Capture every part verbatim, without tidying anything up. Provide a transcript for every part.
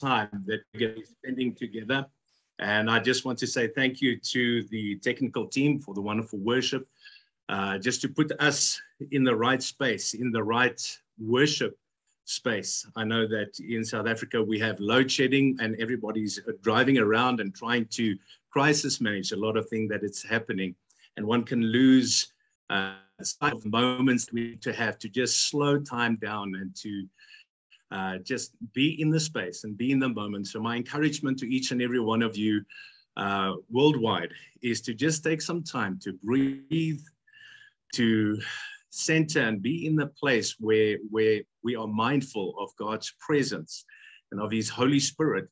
time that we're going to be spending together. And I just want to say thank you to the technical team for the wonderful worship, uh, just to put us in the right space, in the right worship space. I know that in South Africa, we have load shedding and everybody's driving around and trying to crisis manage a lot of things that it's happening. And one can lose uh, sight of moments we need to have to just slow time down and to Uh, just be in the space and be in the moment. So my encouragement to each and every one of you uh, worldwide is to just take some time to breathe, to center and be in the place where, where we are mindful of God's presence and of his Holy Spirit.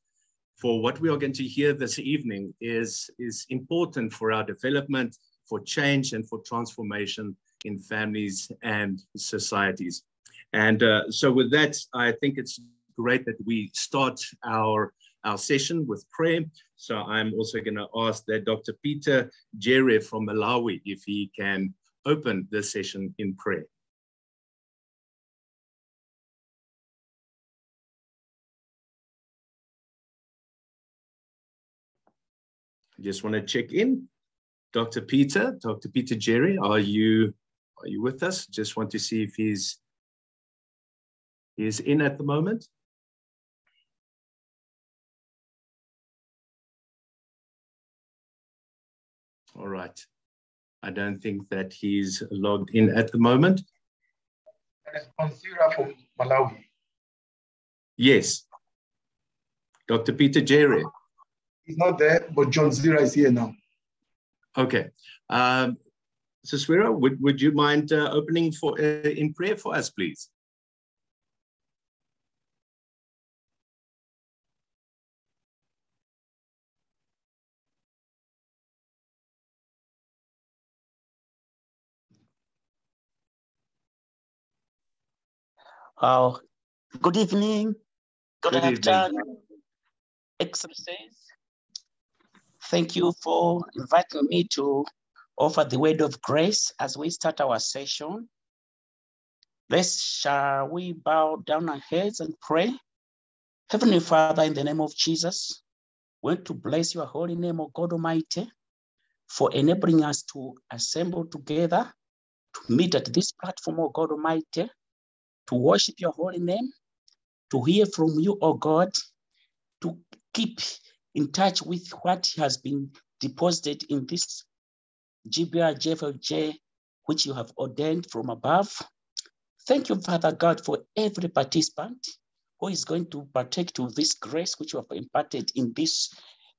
For what we are going to hear this evening is, is important for our development, for change and for transformation in families and societies. And uh, so with that, I think it's great that we start our, our session with prayer. So I'm also going to ask that Doctor Peter Jere from Malawi, if he can open this session in prayer. I just want to check in. Doctor Peter, Doctor Peter Jere, are you, are you with us? Just want to see if he's is in at the moment. All right. I don't think that he's logged in at the moment. It's John Swira from Malawi. Yes. Doctor Peter Jere. He's not there, but John Swira is here now. Okay. Um, so Swira, would, would you mind uh, opening for uh, in prayer for us, please? Uh, good evening, good, good afternoon, excellencies. Thank you for inviting me to offer the word of grace as we start our session. Let's, shall we bow down our heads and pray? Heavenly Father, in the name of Jesus, we want to bless your holy name, O God Almighty, for enabling us to assemble together, to meet at this platform, O God Almighty, to worship your holy name, to hear from you, O God, to keep in touch with what has been deposited in this G B R J F L J, which you have ordained from above. Thank you, Father God, for every participant who is going to partake to this grace which you have imparted in this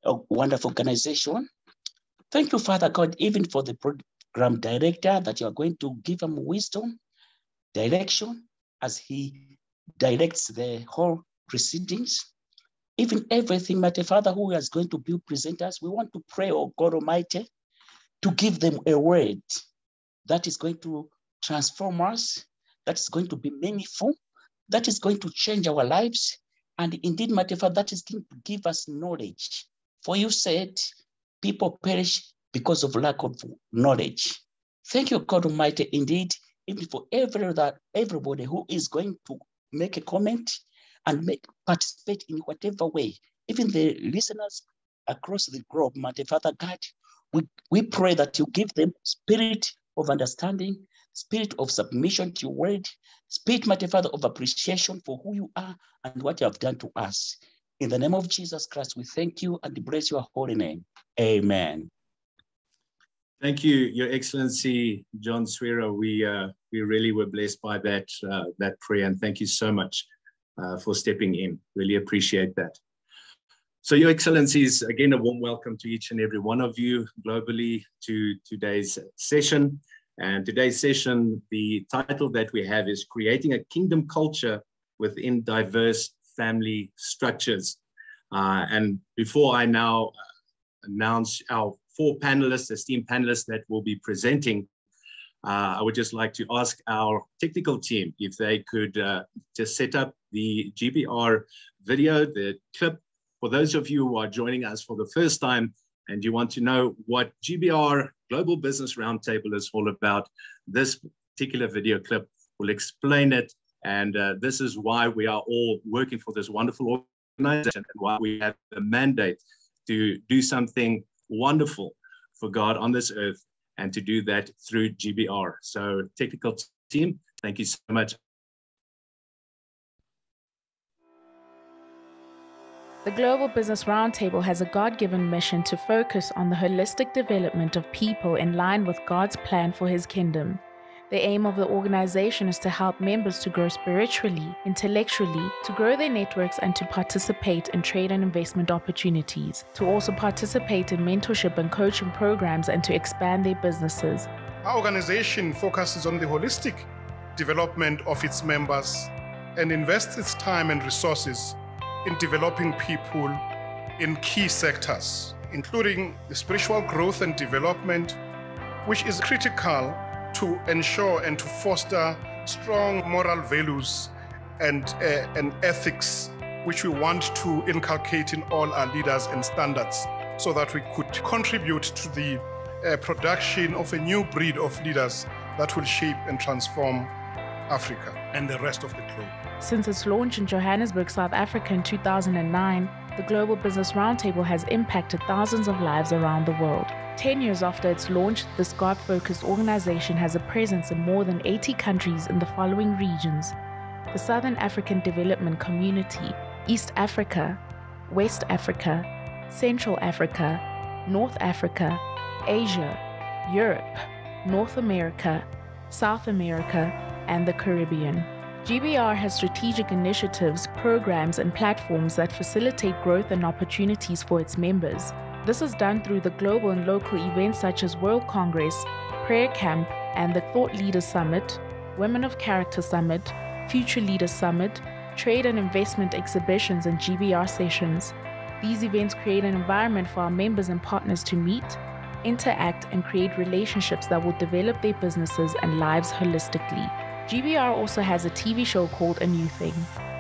uh, wonderful organization. Thank you, Father God, even for the program director, that you are going to give him wisdom, direction, as he directs the whole proceedings, even everything, mighty Father, who is going to be presenters, we want to pray, oh God Almighty, to give them a word that is going to transform us, that is going to be meaningful, that is going to change our lives, and indeed, mighty Father, that is going to give us knowledge. For you said, people perish because of lack of knowledge. Thank you, God Almighty, indeed, even for every that everybody who is going to make a comment and make participate in whatever way, even the listeners across the globe, mighty Father God, we, we pray that you give them spirit of understanding, spirit of submission to your word, spirit, mighty Father, of appreciation for who you are and what you have done to us. In the name of Jesus Christ, we thank you and bless your holy name. Amen. Thank you, Your Excellency John Swira. We uh, we really were blessed by that uh, that prayer, and thank you so much uh, for stepping in. Really appreciate that. So, Your Excellencies, again a warm welcome to each and every one of you globally to today's session. And today's session, the title that we have is "Creating a Kingdom Culture Within Diverse Family Structures." Uh, and before I now announce our four panelists, esteemed panelists that will be presenting, Uh, I would just like to ask our technical team if they could uh, just set up the G B R video, the clip. For those of you who are joining us for the first time and you want to know what G B R, Global Business Roundtable, is all about, this particular video clip will explain it. And uh, this is why we are all working for this wonderful organization and why we have the mandate to do something wonderful for God on this earth, and to do that through G B R. So technical team, thank you so much. The Global Business Roundtable has a God-given mission to focus on the holistic development of people in line with God's plan for His kingdom. The aim of the organization is to help members to grow spiritually, intellectually, to grow their networks, and to participate in trade and investment opportunities, to also participate in mentorship and coaching programs, and to expand their businesses. Our organization focuses on the holistic development of its members and invests its time and resources in developing people in key sectors, including the spiritual growth and development, which is critical to ensure and to foster strong moral values and, uh, and ethics, which we want to inculcate in all our leaders and standards, so that we could contribute to the uh, production of a new breed of leaders that will shape and transform Africa and the rest of the globe. Since its launch in Johannesburg, South Africa in two thousand nine, the Global Business Roundtable has impacted thousands of lives around the world. Ten years after its launch, this God-focused organization has a presence in more than eighty countries in the following regions: the Southern African Development Community, East Africa, West Africa, Central Africa, North Africa, Asia, Europe, North America, South America, and the Caribbean. G B R has strategic initiatives, programs, and platforms that facilitate growth and opportunities for its members. This is done through the global and local events such as World Congress, Prayer Camp, and the Thought Leaders Summit, Women of Character Summit, Future Leaders Summit, trade and investment exhibitions, and G B R sessions. These events create an environment for our members and partners to meet, interact, and create relationships that will develop their businesses and lives holistically. G B R also has a T V show called A New Thing,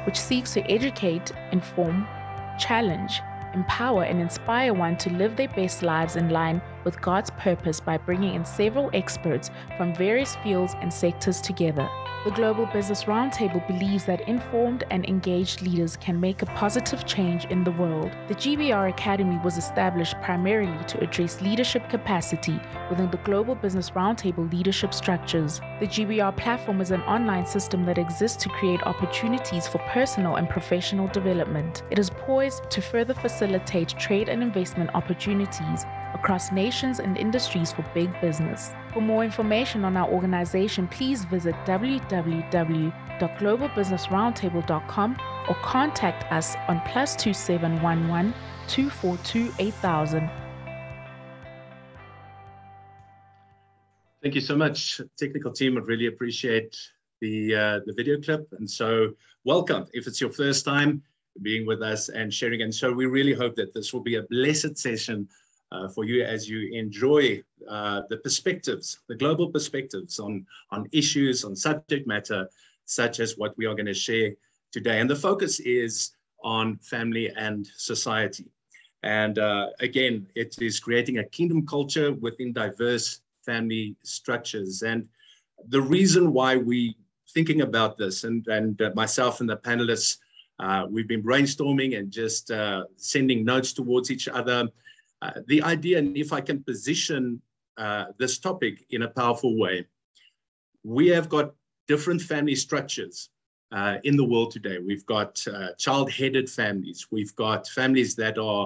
which seeks to educate, inform, challenge, empower, and inspire one to live their best lives in line with God's purpose by bringing in several experts from various fields and sectors together. The Global Business Roundtable believes that informed and engaged leaders can make a positive change in the world. The G B R Academy was established primarily to address leadership capacity within the Global Business Roundtable leadership structures. The G B R platform is an online system that exists to create opportunities for personal and professional development. It is poised to further facilitate trade and investment opportunities across nations and industries for big business. For more information on our organization, please visit w w w dot global business roundtable dot com or contact us on plus two seven one one, two four two, eight thousand. Thank you so much, technical team. I really appreciate the, uh, the video clip. And so welcome, if it's your first time being with us and sharing. And so we really hope that this will be a blessed session Uh, for you as you enjoy uh, the perspectives, the global perspectives on, on issues, on subject matter, such as what we are going to share today. And the focus is on family and society. And uh, again, it is creating a kingdom culture within diverse family structures. And the reason why we thinking about this, and, and uh, myself and the panelists, uh, we've been brainstorming and just uh, sending notes towards each other. Uh, the idea, and if I can position uh, this topic in a powerful way, we have got different family structures uh, in the world today. We've got uh, child-headed families. We've got families that are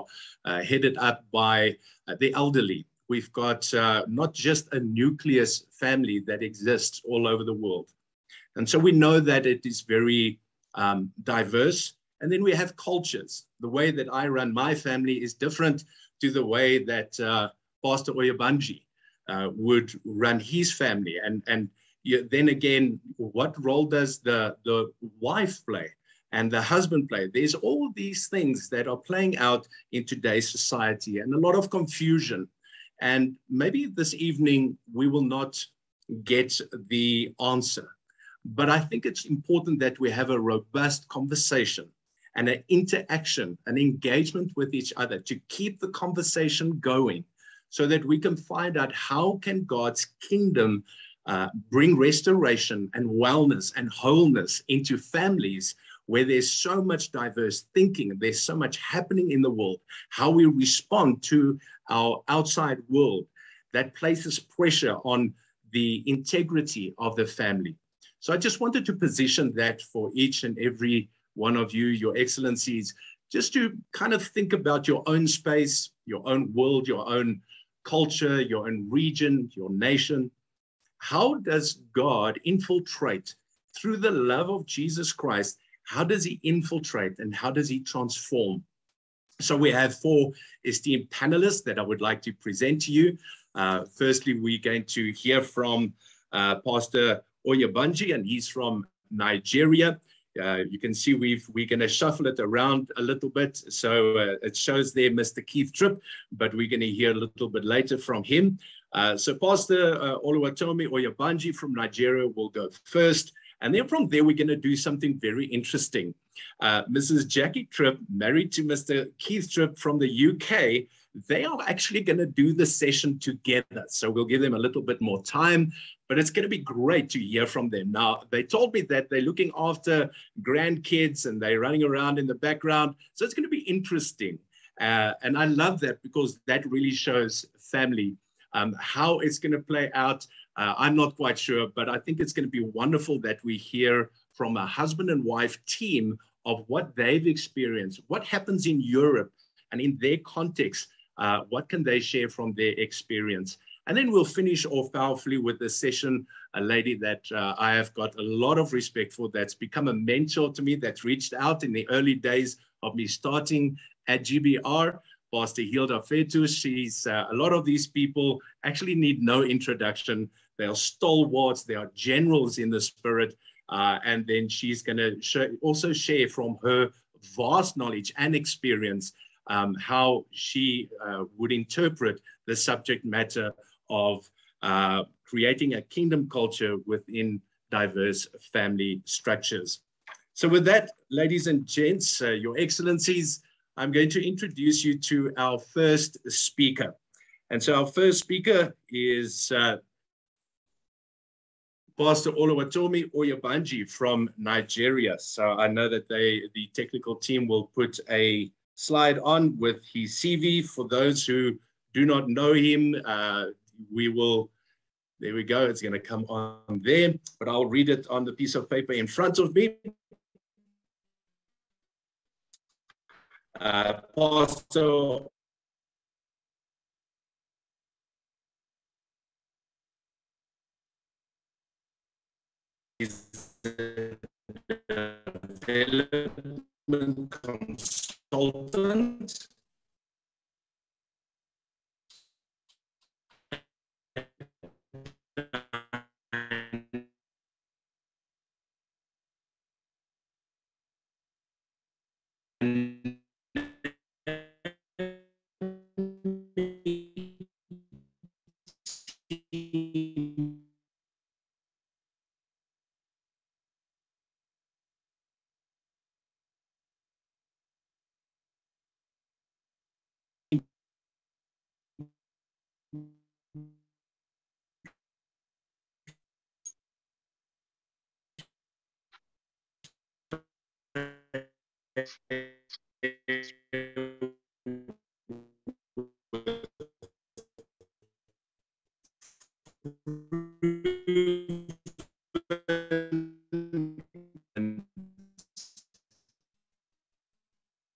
uh, headed up by uh, the elderly. We've got uh, not just a nucleus family that exists all over the world. And so we know that it is very um, diverse. And then we have cultures. The way that I run my family is different to the way that uh, Pastor Oyebanji uh, would run his family. And, and you, then again, what role does the, the wife play and the husband play? There's all these things that are playing out in today's society and a lot of confusion. And maybe this evening we will not get the answer, but I think it's important that we have a robust conversation and an interaction, an engagement with each other to keep the conversation going so that we can find out how can God's kingdom uh, bring restoration and wellness and wholeness into families where there's so much diverse thinking, there's so much happening in the world, how we respond to our outside world, that places pressure on the integrity of the family. So I just wanted to position that for each and every one of you, Your Excellencies, just to kind of think about your own space, your own world, your own culture, your own region, your nation. How does God infiltrate through the love of Jesus Christ? How does he infiltrate and how does he transform? So we have four esteemed panelists that I would like to present to you. Uh, firstly, we're going to hear from uh, Pastor Oyebanji, and he's from Nigeria. Uh, you can see we've, we're going to shuffle it around a little bit. So uh, it shows there Mister Keith Tripp, but we're going to hear a little bit later from him. Uh, so Pastor uh, Oluwatomi Oyebanji from Nigeria will go first. And then from there, we're going to do something very interesting. Uh, Missus Jackie Tripp, married to Mister Keith Tripp from the U K, they are actually going to do the session together. So we'll give them a little bit more time, but it's going to be great to hear from them. Now, they told me that they're looking after grandkids and they're running around in the background. So it's going to be interesting. Uh, and I love that because that really shows family. Um, how it's going to play out, uh, I'm not quite sure, but I think it's going to be wonderful that we hear from a husband and wife team of what they've experienced, what happens in Europe and in their context, uh, what can they share from their experience. And then we'll finish off powerfully with the session, a lady that uh, I have got a lot of respect for, that's become a mentor to me, that's reached out in the early days of me starting at G B R. Pastor Hilda Pheto. She's uh, a lot of these people actually need no introduction. They are stalwarts, they are generals in the spirit. Uh, and then she's going to sh also share from her vast knowledge and experience um, how she uh, would interpret the subject matter of uh, creating a kingdom culture within diverse family structures. So with that, ladies and gents, uh, Your Excellencies, I'm going to introduce you to our first speaker. And so our first speaker is uh, Pastor Oluwatomi Oyebanji from Nigeria. So I know that they, the technical team will put a slide on with his C V. For those who do not know him, uh, we will, there we go, it's gonna come on there, but I'll read it on the piece of paper in front of me. Uh, Pastor is a development consultant and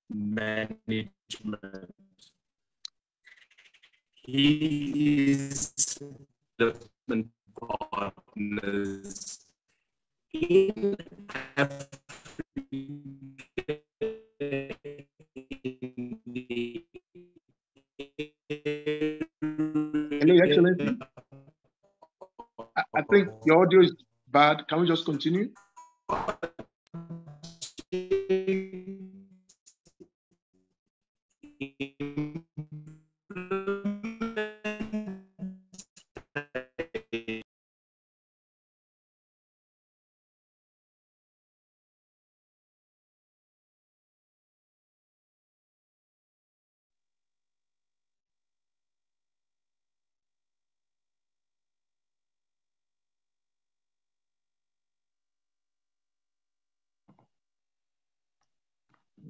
management. He is development partners in Africa. Hello, Excellency. I, I think your audio is bad. Can we just continue?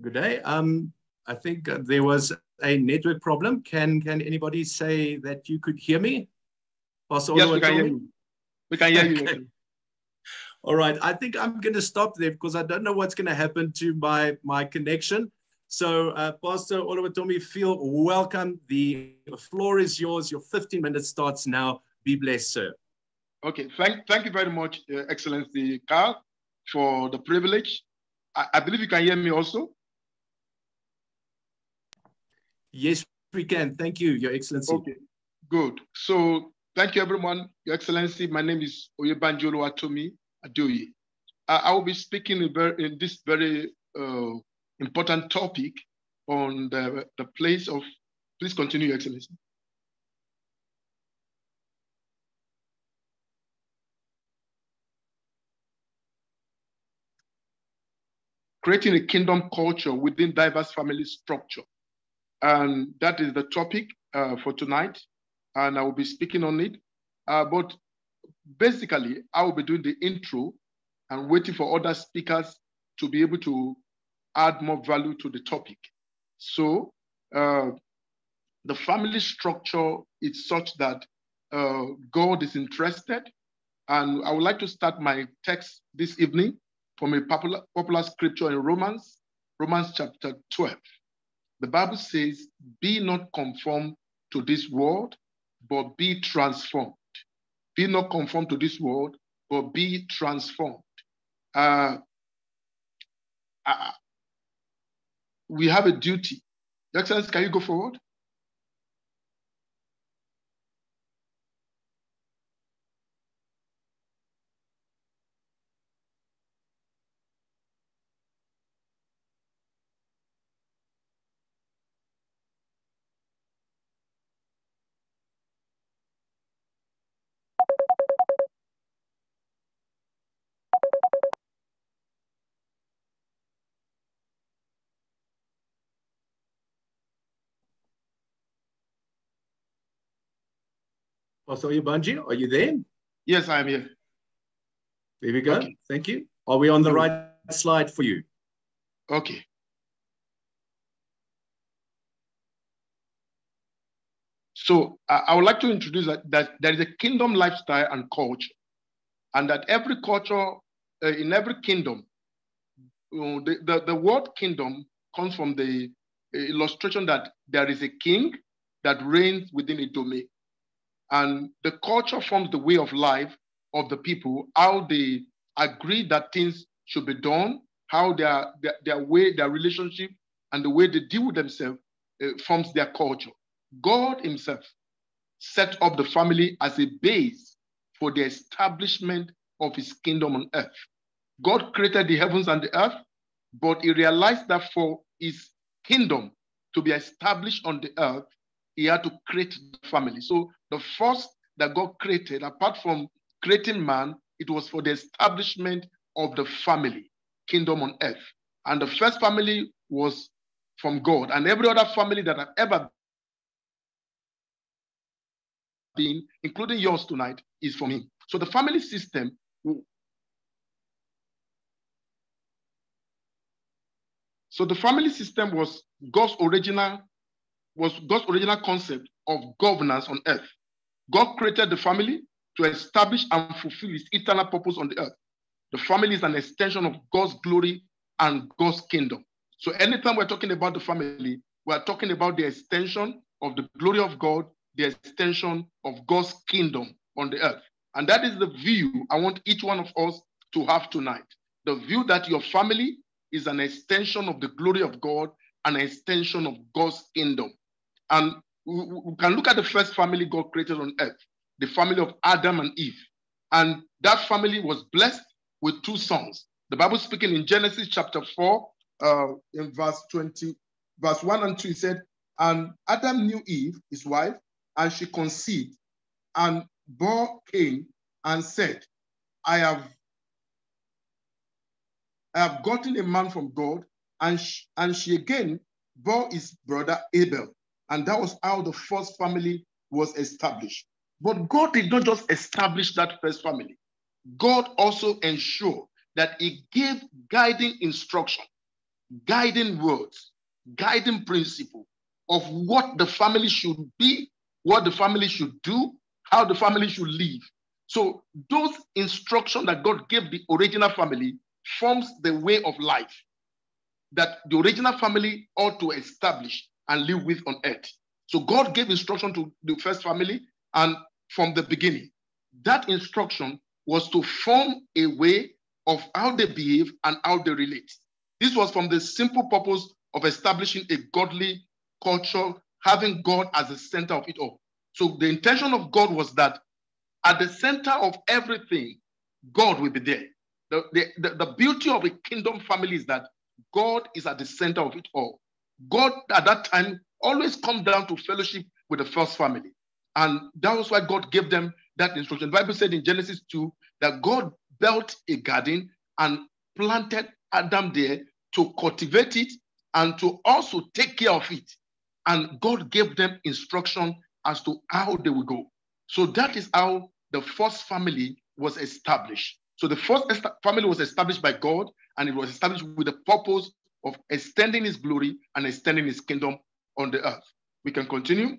Good day. Um, I think there was a network problem. Can can anybody say that you could hear me? Pastor yes, we can hear you. We can hear okay. you. All right. I think I'm going to stop there because I don't know what's going to happen to my, my connection. So uh, Pastor Oluwatomi, feel welcome. The floor is yours. Your fifteen minutes starts now. Be blessed, sir. Okay. Thank, thank you very much, uh, Excellency Carl, for the privilege. I, I believe you can hear me also. Yes, we can. Thank you, Your Excellency. Okay, good. So, thank you, everyone. Your Excellency, my name is Oyebanji Oluwatomi Adoye. I, I will be speaking in, very, in this very uh, important topic on the, the place of, please continue, Your Excellency. Creating a kingdom culture within diverse family structure. And that is the topic uh, for tonight, and I will be speaking on it. Uh, but basically, I will be doing the intro and waiting for other speakers to be able to add more value to the topic. So uh, the family structure is such that uh, God is interested. And I would like to start my text this evening from a popular, popular scripture in Romans, Romans chapter twelve. The Bible says, be not conformed to this world, but be transformed. Be not conformed to this world, but be transformed. Uh, uh, we have a duty. Your Excellency, can you go forward? Pastor Oyebanji, are you there? Yes, I am here. There we go. Okay. Thank you. Are we on the right slide for you? Okay. So uh, I would like to introduce that, that there is a kingdom lifestyle and culture, and that every culture uh, in every kingdom, you know, the, the, the word kingdom comes from the illustration that there is a king that reigns within a domain. And the culture forms the way of life of the people, how they agree that things should be done, how their, their, their way, their relationship, and the way they deal with themselves uh, forms their culture. God himself set up the family as a base for the establishment of his kingdom on earth. God created the heavens and the earth, but he realized that for his kingdom to be established on the earth, he had to create the family. So the first that God created, apart from creating man, it was for the establishment of the family, kingdom on earth. And the first family was from God. And every other family that I've ever been, including yours tonight, is from him. So the family system... So the family system was God's original... was God's original concept of governance on earth. God created the family to establish and fulfill his eternal purpose on the earth. The family is an extension of God's glory and God's kingdom. So anytime we're talking about the family, we're talking about the extension of the glory of God, the extension of God's kingdom on the earth. And that is the view I want each one of us to have tonight. The view that your family is an extension of the glory of God, an extension of God's kingdom. And we can look at the first family God created on earth, the family of Adam and Eve. And that family was blessed with two sons. The Bible is speaking in Genesis chapter four, uh, in verse twenty, verse one and two, it said, and Adam knew Eve, his wife, and she conceived and bore Cain and said, I have, I have gotten a man from God. And she, and she again bore his brother Abel. And that was how the first family was established. But God did not just establish that first family. God also ensured that he gave guiding instruction guiding words, guiding principle of what the family should be, what the family should do, how the family should live. So those instructions that God gave the original family forms the way of life that the original family ought to establish and live with on earth. So God gave instruction to the first family, and from the beginning, that instruction was to form a way of how they behave and how they relate. This was from the simple purpose of establishing a godly culture, having God as the center of it all. So the intention of God was that at the center of everything, God will be there. The, the, the beauty of a kingdom family is that God is at the center of it all. God at that time always comes down to fellowship with the first family. And that was why God gave them that instruction. The Bible said in Genesis two that God built a garden and planted Adam there to cultivate it and to also take care of it. And God gave them instruction as to how they would go. So that is how the first family was established. So the first family was established by God, and it was established with the purpose of extending his glory and extending his kingdom on the earth. We can continue.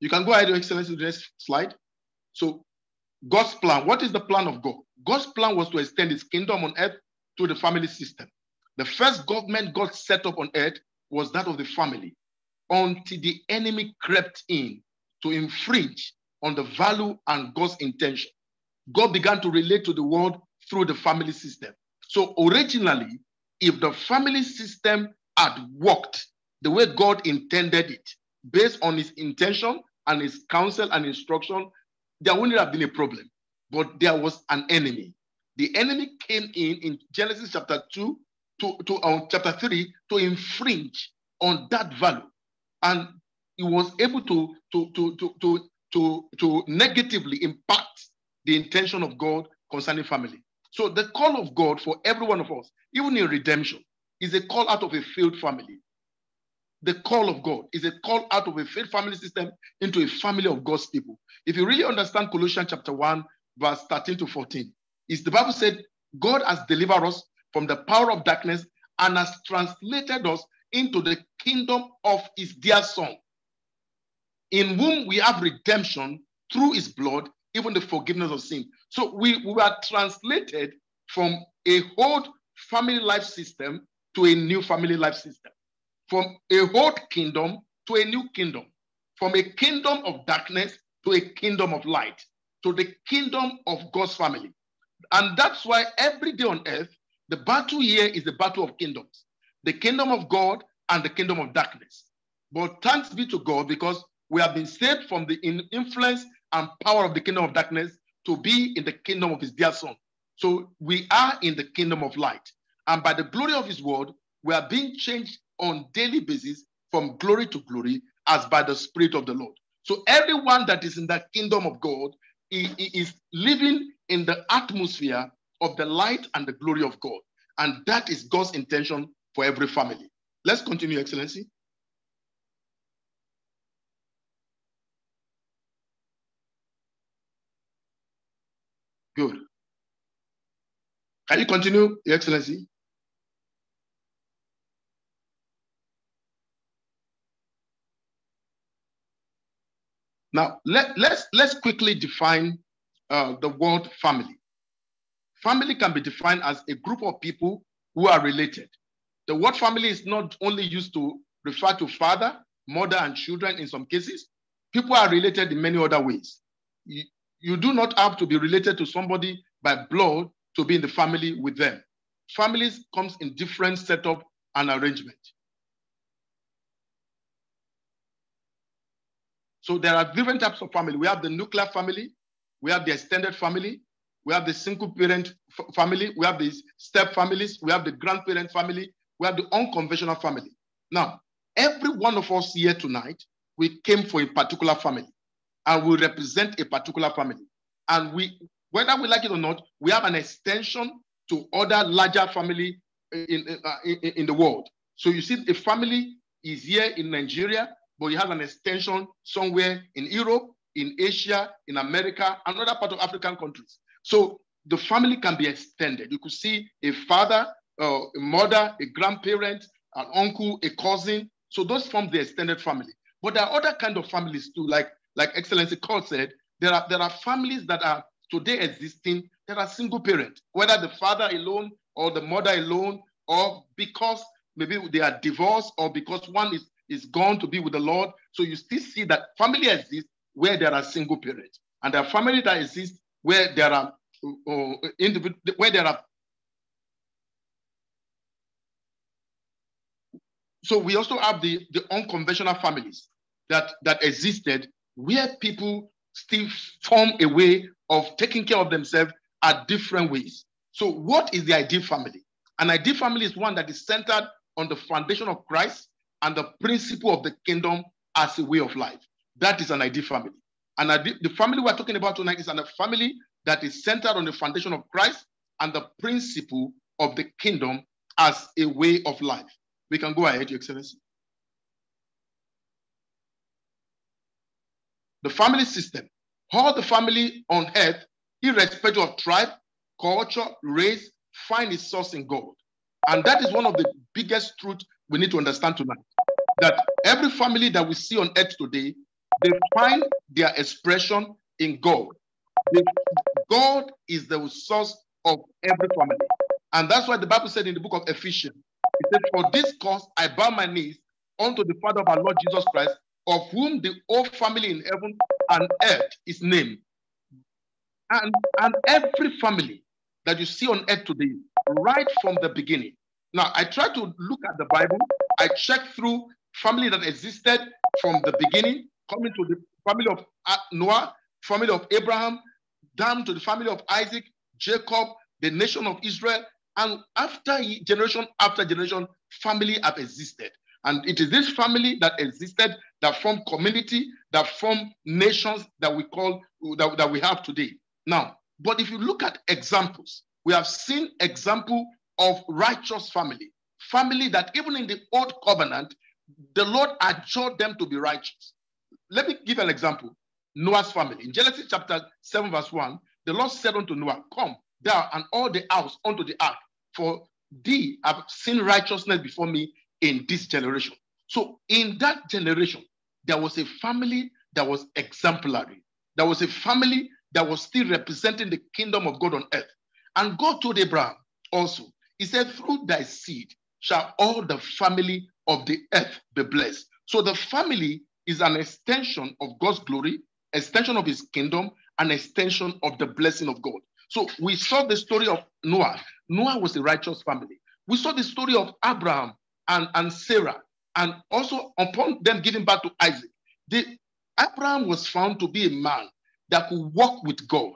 You can go ahead, Your Excellency, to the next slide. So God's plan, what is the plan of God? God's plan was to extend his kingdom on earth through the family system. The first government God set up on earth was that of the family, until the enemy crept in to infringe on the value and God's intention. God began to relate to the world through the family system. So originally, if the family system had worked the way God intended it, based on his intention and his counsel and instruction, there wouldn't have been a problem. But there was an enemy. The enemy came in in Genesis chapter two to, to um, chapter three to infringe on that value, and he was able to to to to to to, to negatively impact the intention of God concerning family. So the call of God for every one of us, even in redemption, is a call out of a failed family. The call of God is a call out of a failed family system into a family of God's people. If you really understand Colossians chapter one, verse thirteen to fourteen, it's the Bible said, God has delivered us from the power of darkness and has translated us into the kingdom of his dear son, in whom we have redemption through his blood, even the forgiveness of sin. So we were translated from a old family life system to a new family life system, from a old kingdom to a new kingdom, from a kingdom of darkness to a kingdom of light, to the kingdom of God's family. And that's why every day on earth, the battle here is the battle of kingdoms, the kingdom of God and the kingdom of darkness. But thanks be to God, because we have been saved from the influence and power of the kingdom of darkness to be in the kingdom of his dear son. So we are in the kingdom of light. And by the glory of his word, we are being changed on daily basis from glory to glory as by the Spirit of the Lord. So everyone that is in the kingdom of God is, is living in the atmosphere of the light and the glory of God. And that is God's intention for every family. Let's continue, Excellency. Good. Can you continue, Your Excellency? Now, let, let's, let's quickly define uh, the word family. Family can be defined as a group of people who are related. The word family is not only used to refer to father, mother, and children in some cases. People are related in many other ways. You, you do not have to be related to somebody by blood to be in the family with them. Families comes in different setup and arrangement. So there are different types of family. We have the nuclear family, we have the extended family, we have the single parent family, we have the step families, we have the grandparent family, we have the unconventional family. Now, every one of us here tonight, we came for a particular family, and we represent a particular family. And we, whether we like it or not, we have an extension to other larger family in, in, in the world. So you see, a family is here in Nigeria, but you have an extension somewhere in Europe, in Asia, in America, and other part of African countries. So the family can be extended. You could see a father, uh, a mother, a grandparent, an uncle, a cousin. So those form the extended family. But there are other kind of families too, like, like Excellency Cole said, there are, there are families that are today existing that are single parent, whether the father alone or the mother alone, or because maybe they are divorced or because one is, is gone to be with the Lord. So you still see that family exists where there are single parents, and there are family that exists where there are uh, individual, where there are. So we also have the, the unconventional families that, that existed where people still form a way of taking care of themselves at different ways. So what is the ideal family? An ideal family is one that is centered on the foundation of Christ and the principle of the kingdom as a way of life. That is an ideal family. And the family we're talking about tonight is a family that is centered on the foundation of Christ and the principle of the kingdom as a way of life. We can go ahead, Your Excellency. The family system. How the family on earth, irrespective of tribe, culture, race, find its source in God. And that is one of the biggest truths we need to understand tonight. That every family that we see on earth today, they find their expression in God. God is the source of every family. And that's why the Bible said in the book of Ephesians, it said, "For this cause I bow my knees unto the Father of our Lord Jesus Christ, of whom the whole family in heaven and earth is named." And, and every family that you see on earth today, right from the beginning. Now, I try to look at the Bible. I check through family that existed from the beginning, coming to the family of Noah, family of Abraham, down to the family of Isaac, Jacob, the nation of Israel, and after generation after generation, family have existed. And it is this family that existed that formed community, that formed nations that we call, that, that we have today. Now, but if you look at examples, we have seen example of righteous family, family that even in the old covenant, the Lord adjured them to be righteous. Let me give an example. Noah's family. In Genesis chapter seven, verse one, the Lord said unto Noah, "Come thou and all the house unto the ark, for thee have seen righteousness before me in this generation." So in that generation, there was a family that was exemplary. There was a family that was still representing the kingdom of God on earth. And God told Abraham also, he said, "Through thy seed shall all the family of the earth be blessed." So the family is an extension of God's glory, extension of his kingdom, an extension of the blessing of God. So we saw the story of Noah. Noah was a righteous family. We saw the story of Abraham and, and Sarah, and also upon them giving birth to Isaac. The, Abraham was found to be a man that could walk with God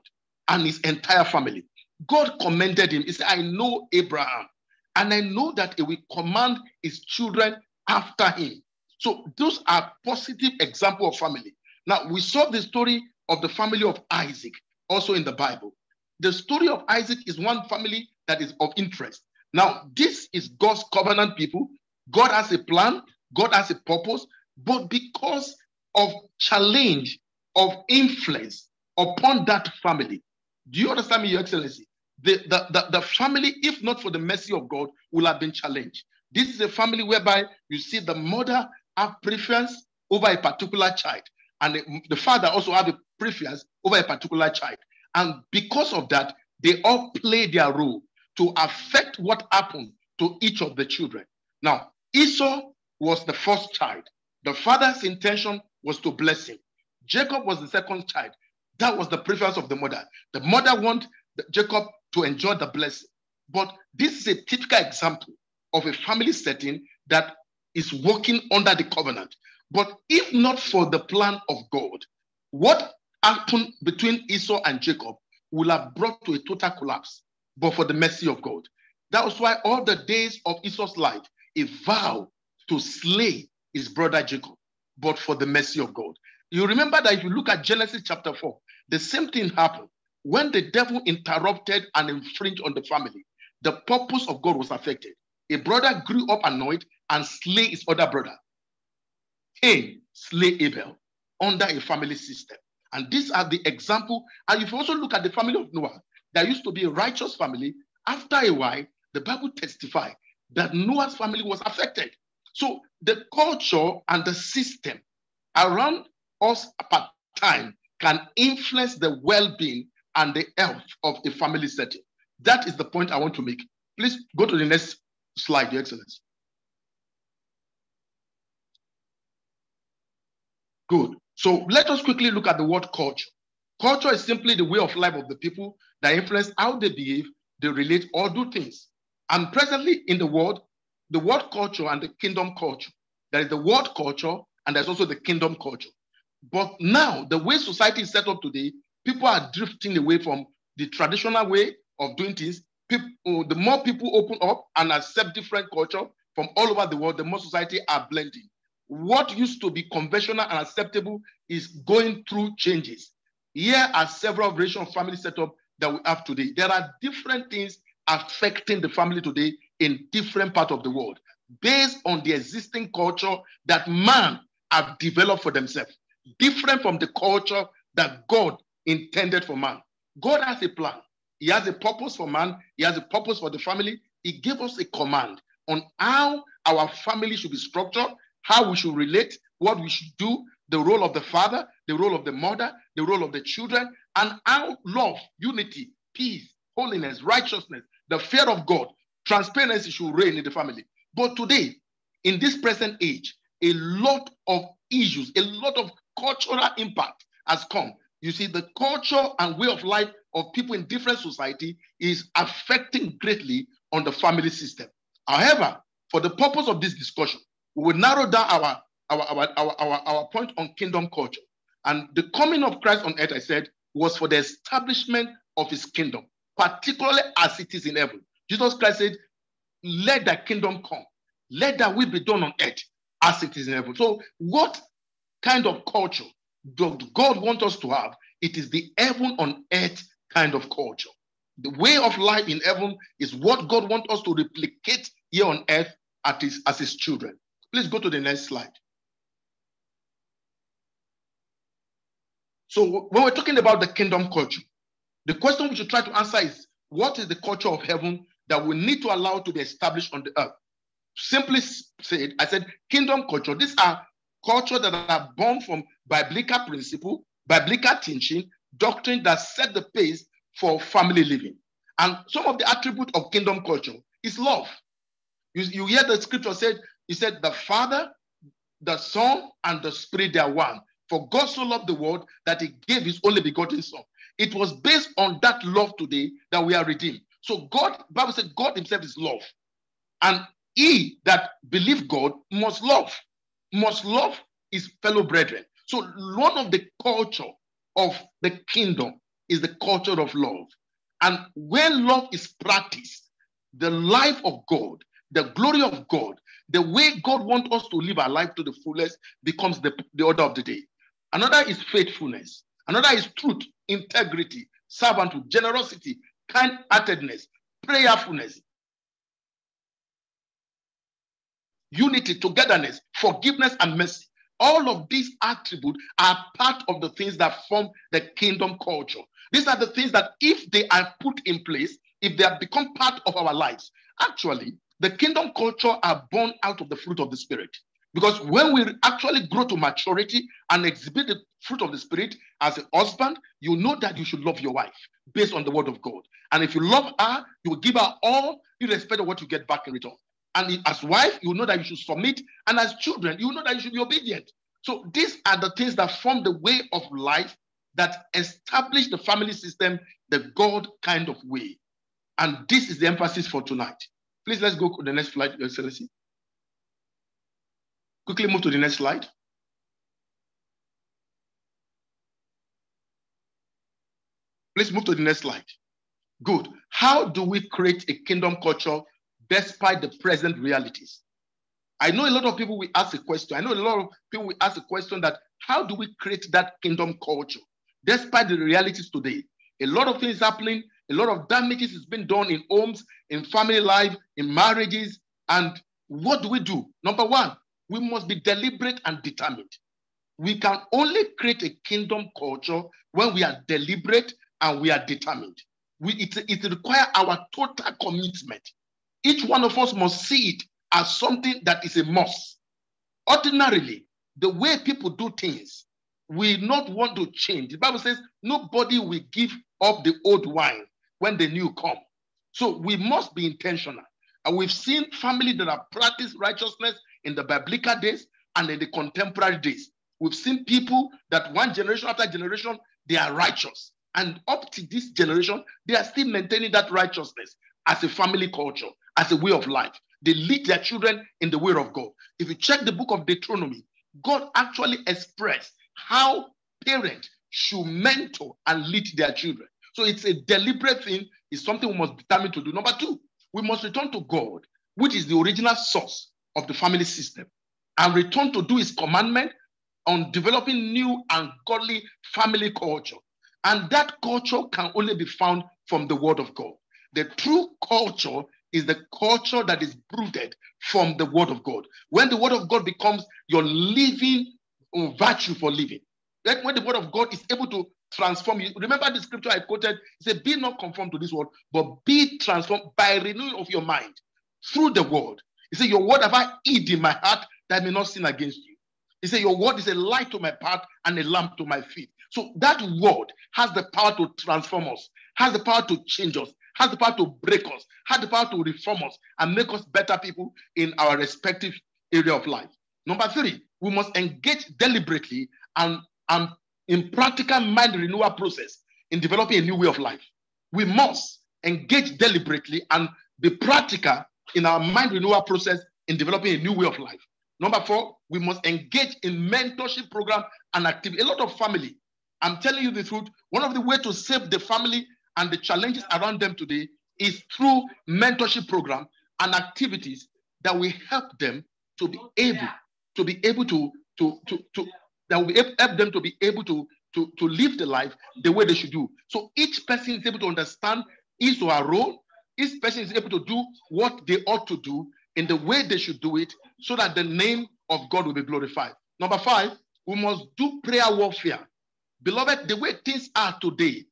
and his entire family. God commended him. He said, "I know Abraham, and I know that he will command his children after him." So those are positive examples of family. Now, we saw the story of the family of Isaac, also in the Bible. The story of Isaac is one family that is of interest. Now, this is God's covenant people. God has a plan. God has a purpose. But because of challenge, of influence upon that family, do you understand me, Your Excellency? The, the, the, the family, if not for the mercy of God, will have been challenged. This is a family whereby you see the mother have preference over a particular child, and the, the father also have a preference over a particular child. And because of that, they all play their role to affect what happened to each of the children. Now, Esau was the first child. The father's intention was to bless him. Jacob was the second child. That was the preference of the mother. The mother wanted Jacob to enjoy the blessing. But this is a typical example of a family setting that is working under the covenant. But if not for the plan of God, what happened between Esau and Jacob will have brought to a total collapse, but for the mercy of God. That was why all the days of Esau's life, he vowed to slay his brother Jacob, but for the mercy of God. You remember that if you look at Genesis chapter four, the same thing happened. When the devil interrupted and infringed on the family, the purpose of God was affected. A brother grew up annoyed and slay his other brother. Cain slay Abel under a family system. And these are the example. And if you also look at the family of Noah, there used to be a righteous family. After a while, the Bible testifies that Noah's family was affected. So the culture and the system around us at time can influence the well-being and the health of a family setting. That is the point I want to make. Please go to the next slide, Your Excellency. Good. So let us quickly look at the word culture. Culture is simply the way of life of the people that influence how they behave, they relate, or do things. And presently in the world, the word culture and the kingdom culture. There is the world culture and there's also the kingdom culture. But now, the way society is set up today, people are drifting away from the traditional way of doing things. People, the more people open up and accept different culture from all over the world, the more society are blending. What used to be conventional and acceptable is going through changes. Here are several variations of family setup that we have today. There are different things affecting the family today in different parts of the world, based on the existing culture that man have developed for themselves, different from the culture that God intended for man. God has a plan. He has a purpose for man. He has a purpose for the family. He gave us a command on how our family should be structured, how we should relate, what we should do, the role of the father, the role of the mother, the role of the children, and how love, unity, peace, holiness, righteousness, the fear of God, transparency should reign in the family. But today, in this present age, a lot of issues, a lot of cultural impact has come. You see, the culture and way of life of people in different society is affecting greatly on the family system. However, for the purpose of this discussion, we will narrow down our, our, our, our, our, our point on kingdom culture. And the coming of Christ on earth, I said, was for the establishment of his kingdom, particularly as it is in heaven. Jesus Christ said, let thy kingdom come, let thy will be done on earth as it is in heaven. So what kind of culture does God want us to have? It is the heaven on earth kind of culture. The way of life in heaven is what God wants us to replicate here on earth at his, as his children. Please go to the next slide. So when we're talking about the kingdom culture, the question we should try to answer is, what is the culture of heaven that we need to allow to be established on the earth? Simply said, I said, kingdom culture. These are cultures that are born from biblical principle, biblical teaching, doctrine that set the pace for family living. And some of the attributes of kingdom culture is love. You, you hear the scripture said, he said, the Father, the Son, and the Spirit, they are one. For God so loved the world that he gave his only begotten Son. It was based on that love today that we are redeemed. So God, Bible said, God himself is love. And he that believe God must love, must love his fellow brethren. So one of the culture of the kingdom is the culture of love. And when love is practiced, the life of God, the glory of God, the way God wants us to live our life to the fullest becomes the, the order of the day. Another is faithfulness. Another is truth, integrity, servanthood, generosity, kind-heartedness, prayerfulness, unity, togetherness, forgiveness, and mercy. All of these attributes are part of the things that form the kingdom culture. These are the things that if they are put in place, if they have become part of our lives, actually, the kingdom culture are born out of the fruit of the Spirit. Because when we actually grow to maturity and exhibit the fruit of the Spirit as a husband, you know that you should love your wife based on the word of God. And if you love her, you will give her all, irrespective of what you get back in return. And as wife, you know that you should submit. And as children, you know that you should be obedient. So these are the things that form the way of life that establish the family system, the God kind of way. And this is the emphasis for tonight. Please, let's go to the next slide, Your Excellency. Quickly move to the next slide. Please move to the next slide. Good. How do we create a kingdom culture despite the present realities? I know a lot of people will ask a question. I know a lot of people will ask a question that how do we create that kingdom culture despite the realities today? A lot of things happening. A lot of damages has been done in homes, in family life, in marriages. And what do we do? Number one, we must be deliberate and determined. we can only create a kingdom culture when we are deliberate and we are determined. We, it, it requires our total commitment. Each one of us must see it as something that is a must. Ordinarily, the way people do things, we not want to change. The Bible says nobody will give up the old wine when the new come. So we must be intentional. And we've seen families that have practiced righteousness in the biblical days and in the contemporary days. We've seen people that one generation after generation, they are righteous. And up to this generation, they are still maintaining that righteousness as a family culture, as a way of life. They lead their children in the way of God. If you check the book of Deuteronomy, God actually expressed how parents should mentor and lead their children. So it's a deliberate thing. It's something we must determine to do. Number two, we must return to God, which is the original source of the family system, and return to do his commandment on developing new and godly family culture. And that culture can only be found from the word of God. The true culture is the culture that is rooted from the word of God. When the word of God becomes your living virtue for living, that when the word of God is able to transform you, remember the scripture I quoted, it said, be not conformed to this world, but be transformed by renewing of your mind through the word. He said, your word have I hid in my heart that I may not sin against you. He said, your word is a light to my path and a lamp to my feet. So that word has the power to transform us, has the power to change us, has the power to break us, has the power to reform us and make us better people in our respective area of life. Number three, we must engage deliberately and, and in practical mind renewal process in developing a new way of life. We must engage deliberately and be practical in our mind renewal process in developing a new way of life. Number four, we must engage in mentorship program and activity. A lot of family, I'm telling you the truth, one of the ways to save the family and the challenges around them today is through mentorship program and activities that will help them to be able to be able to to to, to that will help them to be able to, to to live the life the way they should do. So each person is able to understand his or her role. Each person is able to do what they ought to do in the way they should do it, so that the name of God will be glorified. Number five, we must do prayer warfare. Beloved, the way things are today,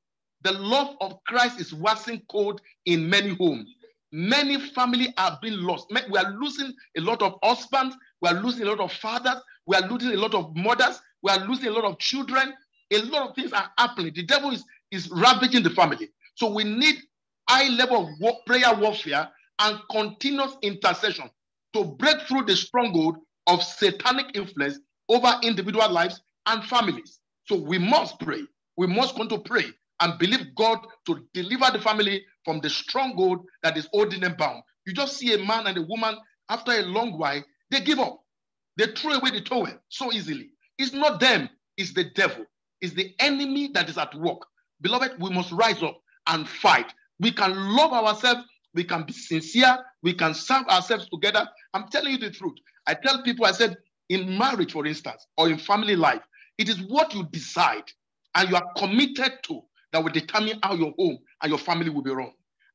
the love of Christ is waxing cold in many homes. Many families are being lost. We are losing a lot of husbands. We are losing a lot of fathers. We are losing a lot of mothers. We are losing a lot of children. A lot of things are happening. The devil is, is ravaging the family. So we need high level of war, prayer warfare and continuous intercession to break through the stronghold of satanic influence over individual lives and families. So we must pray. We must go to pray and believe God to deliver the family from the stronghold that is holding them bound. You just see a man and a woman, after a long while, they give up. They throw away the towel so easily. It's not them, it's the devil. It's the enemy that is at work. Beloved, we must rise up and fight. We can love ourselves, we can be sincere, we can serve ourselves together. I'm telling you the truth. I tell people, I said, in marriage, for instance, or in family life, it is what you decide and you are committed to that will determine how your home and your family will be run.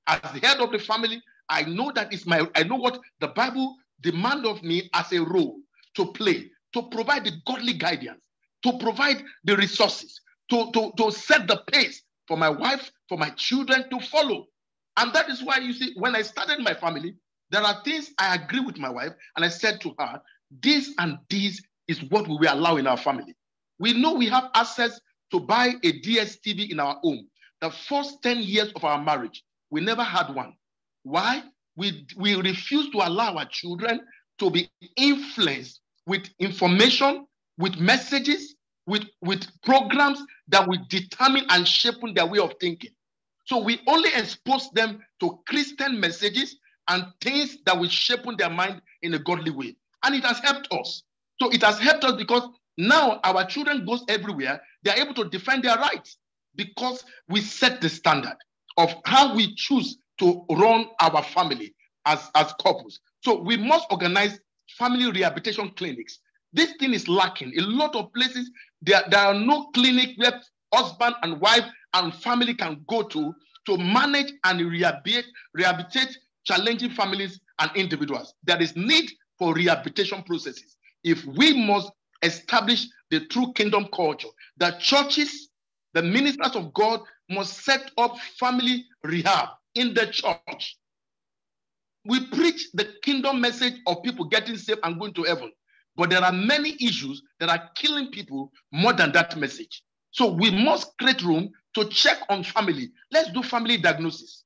As the head of the family, I know that it's my, I know what the Bible demands of me as a role to play, to provide the godly guidance, to provide the resources, to, to, to set the pace for my wife, for my children to follow. And that is why, you see, when I started my family, there are things I agree with my wife, and I said to her, this and this is what we will allow in our family. We know we have access to buy a D S T V in our home. The first ten years of our marriage, we never had one. Why? We, we refuse to allow our children to be influenced with information, with messages, with, with programs that will determine and shape their way of thinking. So we only expose them to Christian messages and things that will shape their mind in a godly way. And it has helped us. So it has helped us because now our children goes everywhere. They are able to defend their rights because we set the standard of how we choose to run our family as, as couples. So we must organize family rehabilitation clinics. This thing is lacking. A lot of places, there, there are no clinics where husband and wife and family can go to to manage and rehabilitate, rehabilitate challenging families and individuals. There is need for rehabilitation processes. If we must establish the true kingdom culture. The churches, the ministers of God must set up family rehab in the church. We preach the kingdom message of people getting saved and going to heaven, but there are many issues that are killing people more than that message. So we must create room to check on family. Let's do family diagnosis.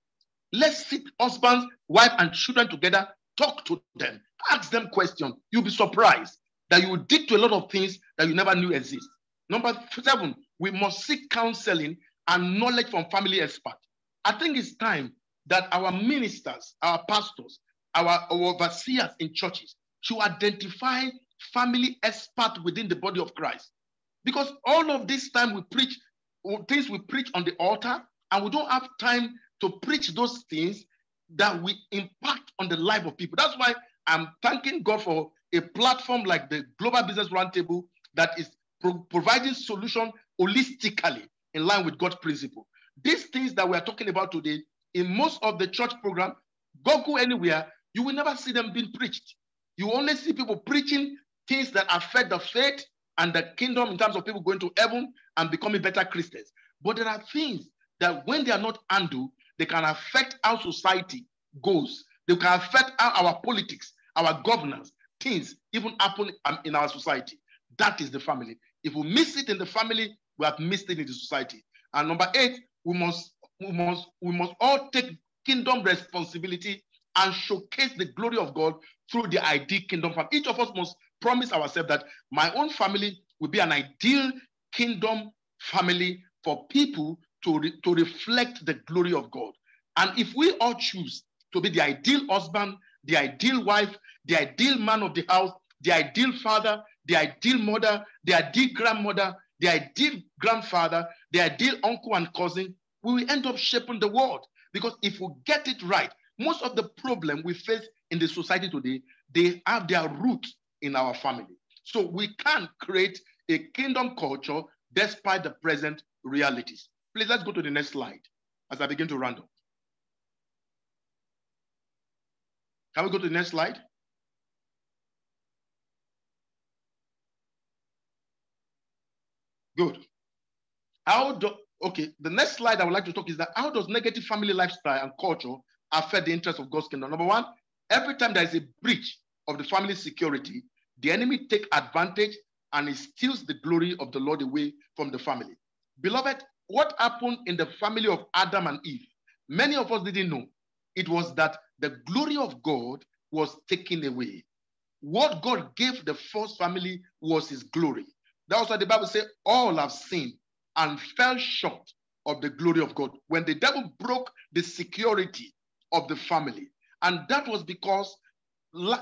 Let's sit husbands, wife, and children together, talk to them, ask them questions. You'll be surprised that you will dig to a lot of things that you never knew exist. Number seven, we must seek counseling and knowledge from family experts. I think it's time that our ministers, our pastors, our, our overseers in churches should identify family experts within the body of Christ. Because all of this time we preach, things we preach on the altar, and we don't have time to preach those things that we impact on the life of people. That's why I'm thanking God for a platform like the Global Business Roundtable that is pro providing solution holistically in line with God's principle. These things that we are talking about today, in most of the church program, go go anywhere, you will never see them being preached. You only see people preaching things that affect the faith and the kingdom in terms of people going to heaven and becoming better Christians. But there are things that when they are not handled, they can affect how society goes. They can affect how our politics, our governance, things even happen in our society. That is the family. If we miss it in the family, we have missed it in the society. And number eight, we must, we must, we must all take kingdom responsibility and showcase the glory of God through the ideal kingdom family. Each of us must promise ourselves that my own family will be an ideal kingdom family for people to, re to reflect the glory of God. And if we all choose to be the ideal husband, the ideal wife, the ideal man of the house, the ideal father, the ideal mother, the ideal grandmother, the ideal grandfather, the ideal uncle and cousin, we will end up shaping the world. Because if we get it right, most of the problem we face in the society today, they have their roots in our family. So we can create a kingdom culture despite the present realities. Please, let's go to the next slide as I begin to round up. Can we go to the next slide? Good. How do, okay, the next slide I would like to talk is that how does negative family lifestyle and culture affect the interests of God's kingdom? Number one, every time there is a breach of the family security, the enemy takes advantage and it steals the glory of the Lord away from the family. Beloved, what happened in the family of Adam and Eve? Many of us didn't know. It was that the glory of God was taken away. What God gave the first family was his glory. That's why the Bible says, all have sinned and fell short of the glory of God. When the devil broke the security of the family, and that was because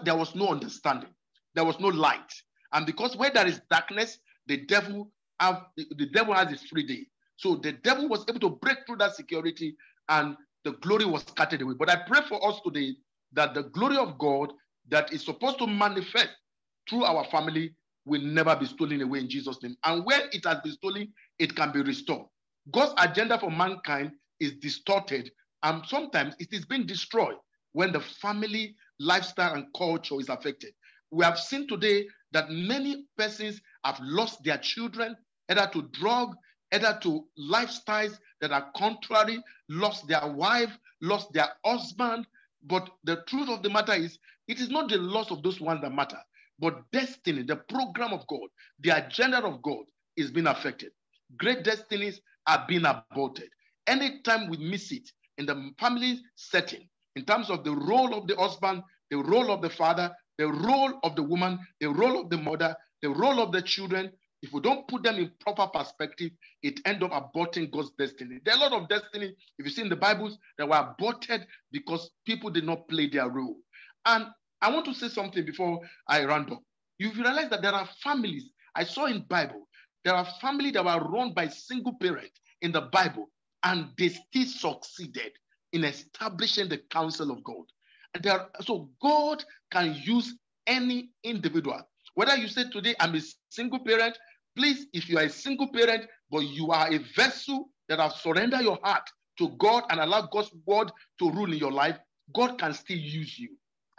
there was no understanding, there was no light. And because where there is darkness, the devil, have, the devil has his free day. So the devil was able to break through that security and the glory was scattered away. But I pray for us today that the glory of God that is supposed to manifest through our family will never be stolen away in Jesus' name. And where it has been stolen, it can be restored. God's agenda for mankind is distorted, and sometimes it is being destroyed when the family lifestyle and culture is affected. We have seen today that many persons have lost their children, either to drug, either to lifestyles that are contrary, lost their wife, lost their husband. But the truth of the matter is, it is not the loss of those ones that matter, but destiny, the program of God, the agenda of God is being affected. Great destinies are being aborted. Anytime we miss it in the family setting, in terms of the role of the husband, the role of the father, the role of the woman, the role of the mother, the role of the children, if we don't put them in proper perspective, it ends up aborting God's destiny. There are a lot of destiny, if you see in the Bibles, that were aborted because people did not play their role. And I want to say something before I round up. You realize that there are families, I saw in the Bible, there are families that were run by single parent in the Bible, and they still succeeded in establishing the counsel of God. And there are, so God can use any individual. Whether you say today, I'm a single parent, please, if you are a single parent, but you are a vessel that have surrendered your heart to God and allow God's word to rule in your life, God can still use you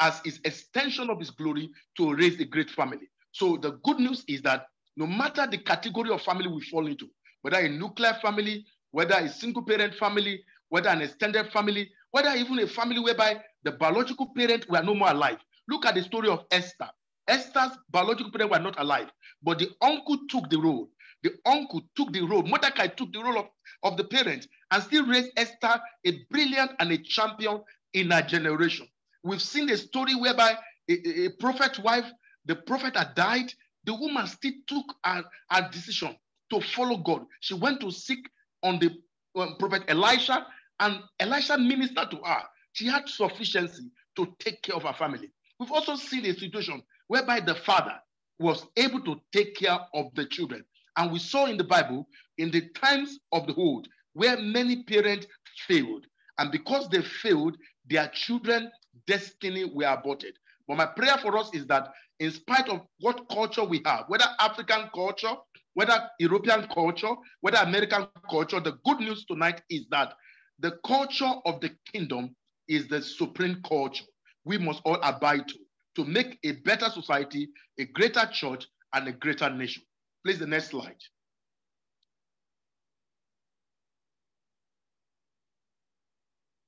as his extension of his glory to raise a great family. So the good news is that no matter the category of family we fall into, whether a nuclear family, whether a single parent family, whether an extended family, whether even a family whereby the biological parents were no more alive. Look at the story of Esther. Esther's biological parents were not alive, but the uncle took the role. The uncle took the role. Mordecai took the role of, of the parent and still raised Esther, a brilliant and a champion in her generation. We've seen a story whereby a, a prophet's wife, the prophet had died. The woman still took her, her decision to follow God. She went to seek on the um, prophet Elisha, and Elisha ministered to her. She had sufficiency to take care of her family. We've also seen a situation whereby the father was able to take care of the children. And we saw in the Bible, in the times of the old, where many parents failed. And because they failed, their children's destiny were aborted. But my prayer for us is that in spite of what culture we have, whether African culture, whether European culture, whether American culture, the good news tonight is that the culture of the kingdom is the supreme culture we must all abide to, to make a better society, a greater church, and a greater nation. Please, the next slide.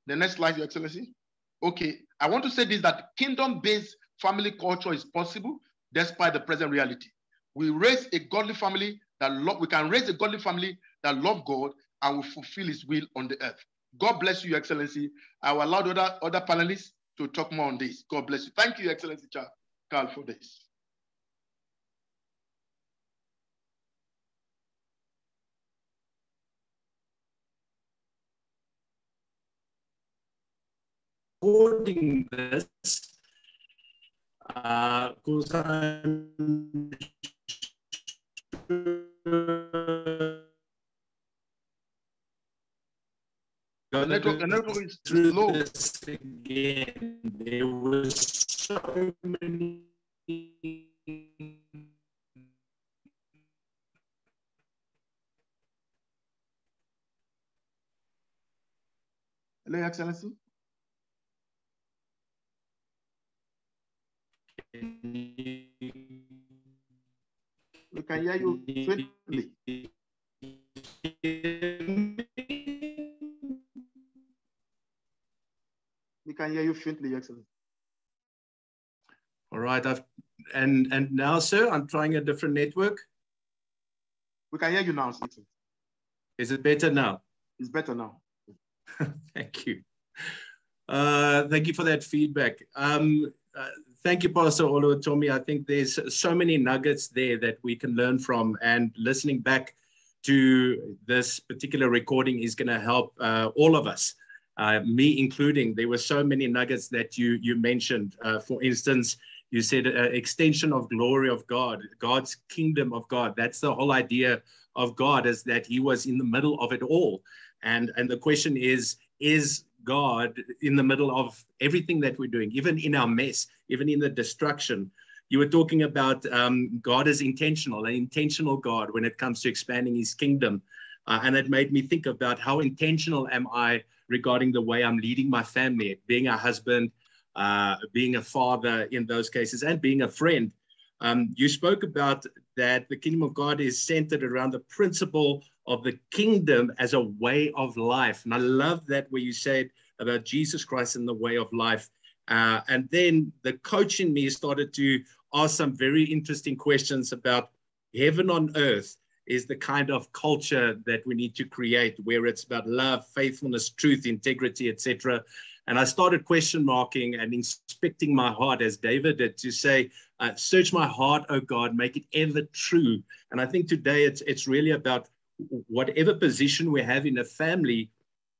The next slide, Your Excellency. Okay, I want to say this, that kingdom-based family culture is possible despite the present reality. We raise a godly family that love, we can raise a godly family that love God and will fulfill his will on the earth. God bless you, Your Excellency. I will allow other, other panelists to talk more on this. God bless you. Thank you, Your Excellency Charl, for this. Recording this, uh, because I'm sure the network, the network is slow. This again, there were so many Hello, Excellency. We can hear you faintly. We can hear you faintly, Your Excellency. All right, I've and and now, sir, I'm trying a different network. We can hear you now, sir. Is it better now? It's better now. Thank you. Uh, thank you for that feedback. Um, uh, Thank you, Pastor Oluwatomi. I think there's so many nuggets there that we can learn from, and listening back to this particular recording is going to help uh, all of us, uh, me including. There were so many nuggets that you, you mentioned. Uh, for instance, you said uh, extension of glory of God, God's kingdom of God. That's the whole idea of God, is that he was in the middle of it all. And, and the question is, is God in the middle of everything that we're doing, even in our mess, even in the destruction? You were talking about um, God is intentional, an intentional God when it comes to expanding his kingdom. Uh, and it made me think about how intentional am I regarding the way I'm leading my family, being a husband, uh, being a father in those cases, and being a friend. Um, you spoke about that the kingdom of God is centered around the principle of the kingdom as a way of life. And I love that where you said about Jesus Christ and the way of life. Uh, and then the coach in me started to ask some very interesting questions about heaven on earth is the kind of culture that we need to create, where it's about love, faithfulness, truth, integrity, et cetera. And I started question marking and inspecting my heart, as David did, to say, uh, search my heart, O God, make it ever true. And I think today it's, it's really about whatever position we have in a family,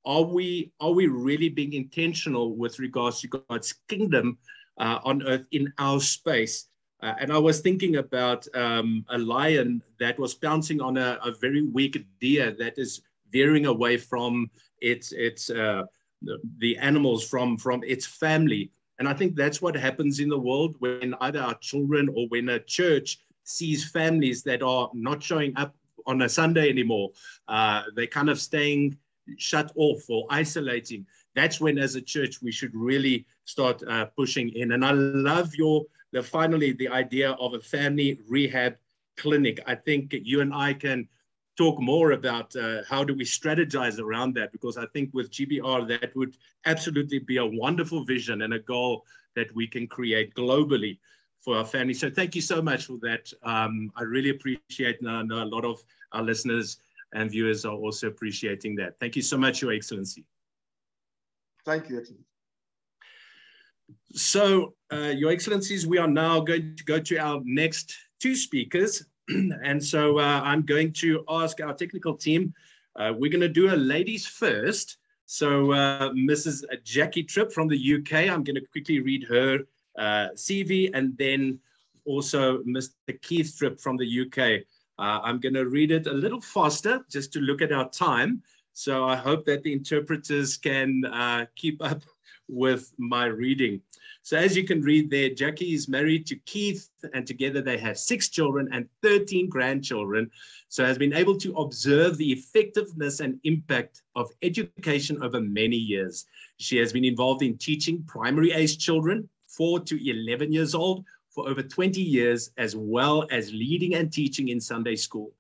are we, are we really being intentional with regards to God's kingdom uh, on earth in our space? Uh, and I was thinking about um, a lion that was pouncing on a, a very weak deer that is veering away from its, its uh, the, the animals, from, from its family. And I think that's what happens in the world when either our children or when a church sees families that are not showing up on a Sunday anymore. Uh, they're kind of staying shut off or isolating. That's when, as a church, we should really start uh, pushing in. And I love your Now, finally, the idea of a family rehab clinic. I think you and I can talk more about uh, how do we strategize around that, because I think with G B R, that would absolutely be a wonderful vision and a goal that we can create globally for our family. So thank you so much for that. Um, I really appreciate, and I know a lot of our listeners and viewers are also appreciating that. Thank you so much, Your Excellency. Thank you, Excellency. So, uh, Your Excellencies, we are now going to go to our next two speakers. And so uh, I'm going to ask our technical team, uh, we're going to do a ladies first. So uh, Missus Jackie Tripp from the U K, I'm going to quickly read her uh, C V, and then also Mister Keith Tripp from the U K. Uh, I'm going to read it a little faster just to look at our time. So I hope that the interpreters can uh, keep up with my reading. So as you can read there, Jackie is married to Keith, and together they have six children and thirteen grandchildren. So has been able to observe the effectiveness and impact of education over many years. She has been involved in teaching primary age children, four to eleven years old, for over twenty years, as well as leading and teaching in Sunday school.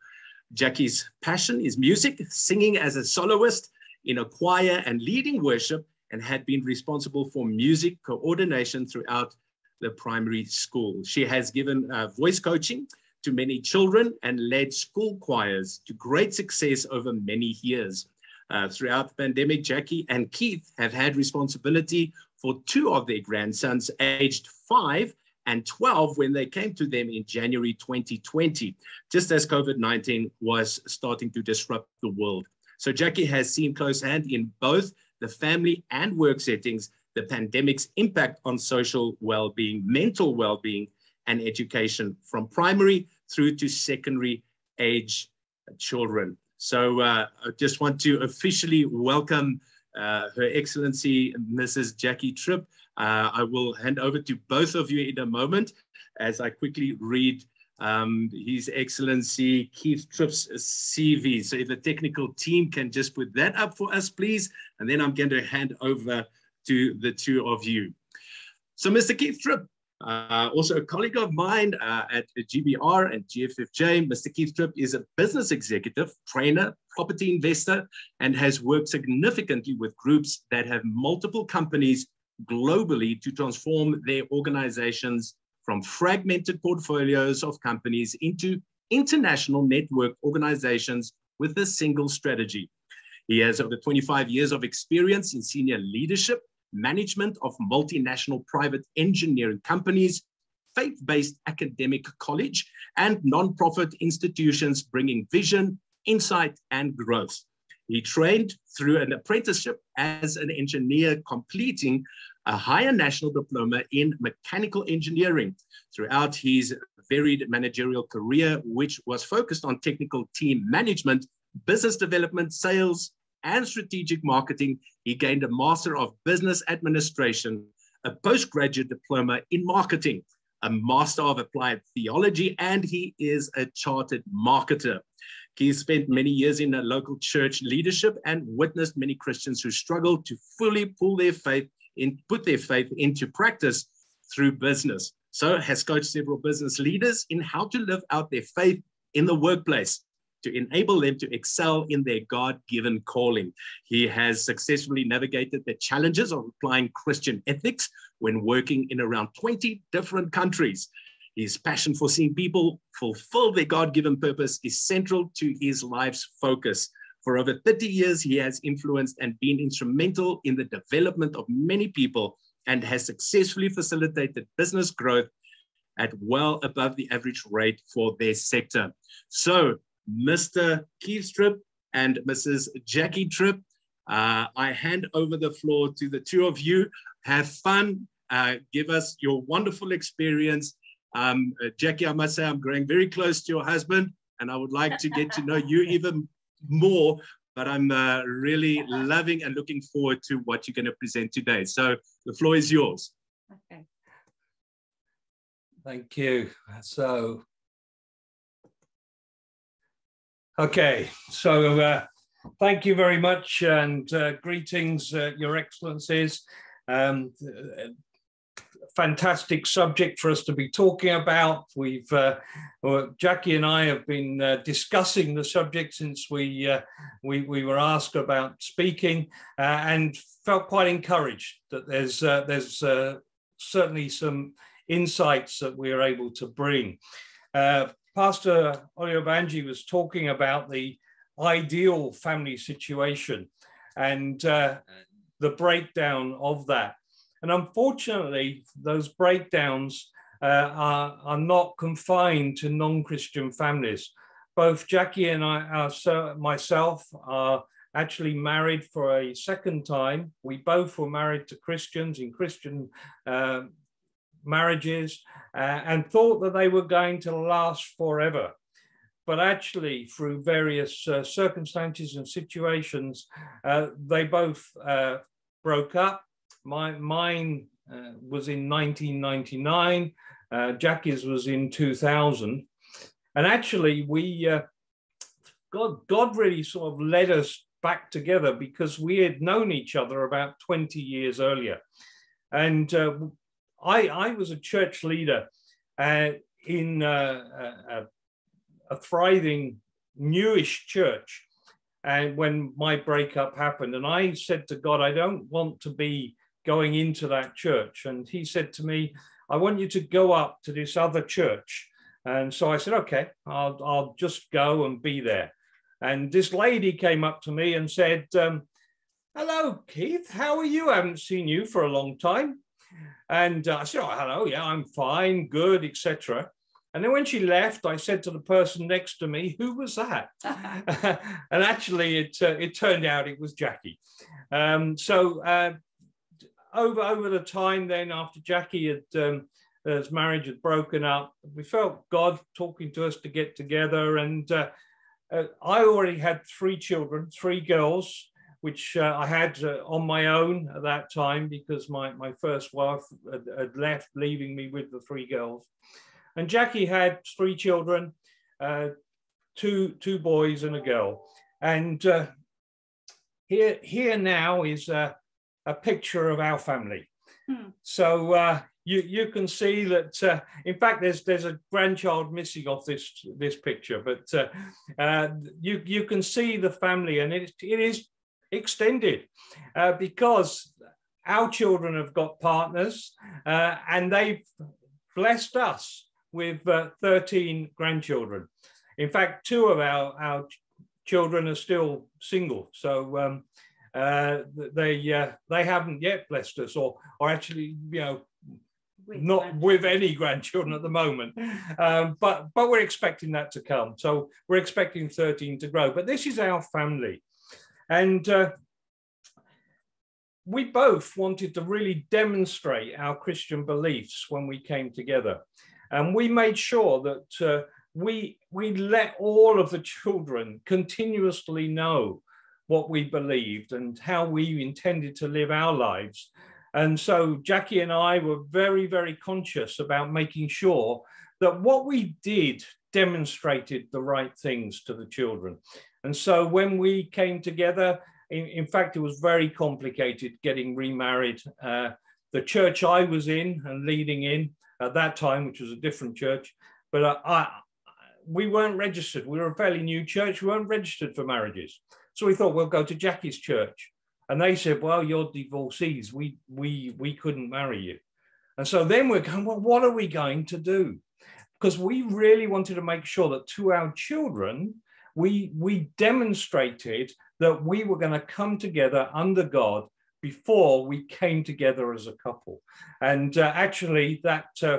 Jackie's passion is music, singing as a soloist in a choir and leading worship, and had been responsible for music coordination throughout the primary school. She has given uh, voice coaching to many children and led school choirs to great success over many years. Uh, throughout the pandemic, Jackie and Keith have had responsibility for two of their grandsons, aged five and twelve, when they came to them in January twenty twenty, just as COVID nineteen was starting to disrupt the world. So Jackie has seen close hand in both the family and work settings, the pandemic's impact on social well-being, mental well-being, and education from primary through to secondary age children. So uh, I just want to officially welcome uh, Her Excellency, Missus Jackie Tripp. Uh, I will hand over to both of you in a moment as I quickly read um, His Excellency Keith Tripp's C V. So if the technical team can just put that up for us, please. And then I'm going to hand over to the two of you. So Mister Keith Tripp, uh, also a colleague of mine uh, at the G B R and G F F J, Mister Keith Tripp is a business executive, trainer, property investor, and has worked significantly with groups that have multiple companies globally to transform their organizations from fragmented portfolios of companies into international network organizations with a single strategy. He has over twenty-five years of experience in senior leadership, management of multinational private engineering companies, faith-based academic college, and nonprofit institutions, bringing vision, insight, and growth. He trained through an apprenticeship as an engineer, completing a higher national diploma in mechanical engineering. Throughout his varied managerial career, which was focused on technical team management, business development, sales, and strategic marketing, he gained a Master of Business Administration, a postgraduate diploma in marketing, a Master of Applied Theology, and he is a chartered marketer. He spent many years in a local church leadership and witnessed many Christians who struggled to fully pull their faith in, put their faith into practice through business. So has coached several business leaders in how to live out their faith in the workplace, to enable them to excel in their God-given calling. He has successfully navigated the challenges of applying Christian ethics when working in around twenty different countries. His passion for seeing people fulfill their God-given purpose is central to his life's focus. For over thirty years, he has influenced and been instrumental in the development of many people and has successfully facilitated business growth at well above the average rate for their sector. So, Mister Keith Tripp and Missus Jackie Tripp, uh, I hand over the floor to the two of you. Have fun, uh, give us your wonderful experience. Um, uh, Jackie, I must say I'm growing very close to your husband, and I would like to get to know you even more, but I'm uh, really loving and looking forward to what you're going to present today. So the floor is yours. Okay. Thank you. So... Okay, so uh, thank you very much, and uh, greetings, uh, Your Excellencies. Um, fantastic subject for us to be talking about. We've uh, well, Jackie and I have been uh, discussing the subject since we uh, we we were asked about speaking, uh, and felt quite encouraged that there's uh, there's uh, certainly some insights that we are able to bring. Uh, Pastor Oyebanji was talking about the ideal family situation and uh, the breakdown of that. And unfortunately, those breakdowns uh, are, are not confined to non-Christian families. Both Jackie and I, our, so myself, are actually married for a second time. We both were married to Christians in Christian uh, marriages uh, and thought that they were going to last forever. But actually, through various uh, circumstances and situations, uh, they both uh, broke up. My, mine uh, was in nineteen ninety-nine, uh, Jackie's was in two thousand. And actually, we uh, God, God really sort of led us back together because we had known each other about twenty years earlier. And uh, I, I was a church leader uh, in uh, a, a thriving, newish church. And when my breakup happened, and I said to God, I don't want to be going into that church. And he said to me, I want you to go up to this other church. And so I said, okay, I'll, I'll just go and be there. And this lady came up to me and said, um, hello, Keith, how are you? I haven't seen you for a long time. And uh, I said, oh, hello, yeah, I'm fine, good, et cetera. And then when she left, I said to the person next to me, who was that? And actually, it, uh, it turned out it was Jackie. Um, so uh, over, over the time then, after Jackie had, um, his marriage had broken up, we felt God talking to us to get together. And uh, uh, I already had three children, three girls, which uh, I had uh, on my own at that time because my, my first wife had, had left, leaving me with the three girls. And Jackie had three children, uh, two, two boys and a girl. And uh, here, here now is a, a picture of our family. Hmm. So uh, you, you can see that, uh, in fact, there's, there's a grandchild missing off this, this picture, but uh, uh, you, you can see the family, and it, it is extended uh, because our children have got partners uh, and they've blessed us with uh, thirteen grandchildren. In fact, two of our, our ch children are still single. So um, uh, they uh, they haven't yet blessed us, or, or actually, you know, with not with any grandchildren at the moment. Um, but, but we're expecting that to come. So we're expecting thirteen to grow. But this is our family. And uh, we both wanted to really demonstrate our Christian beliefs when we came together. And we made sure that uh, we, we let all of the children continuously know what we believed and how we intended to live our lives. And so Jackie and I were very, very conscious about making sure that what we did demonstrated the right things to the children. And so when we came together, in, in fact, it was very complicated getting remarried. Uh, the church I was in and leading in, at that time, which was a different church, but I, I, we weren't registered. We were a fairly new church. We weren't registered for marriages. So we thought, we'll go to Jackie's church. And they said, well, you're divorcees. We, we, we couldn't marry you. And so then we're going, well, what are we going to do? Because we really wanted to make sure that to our children, we, we demonstrated that we were going to come together under God before we came together as a couple. And uh, actually that uh,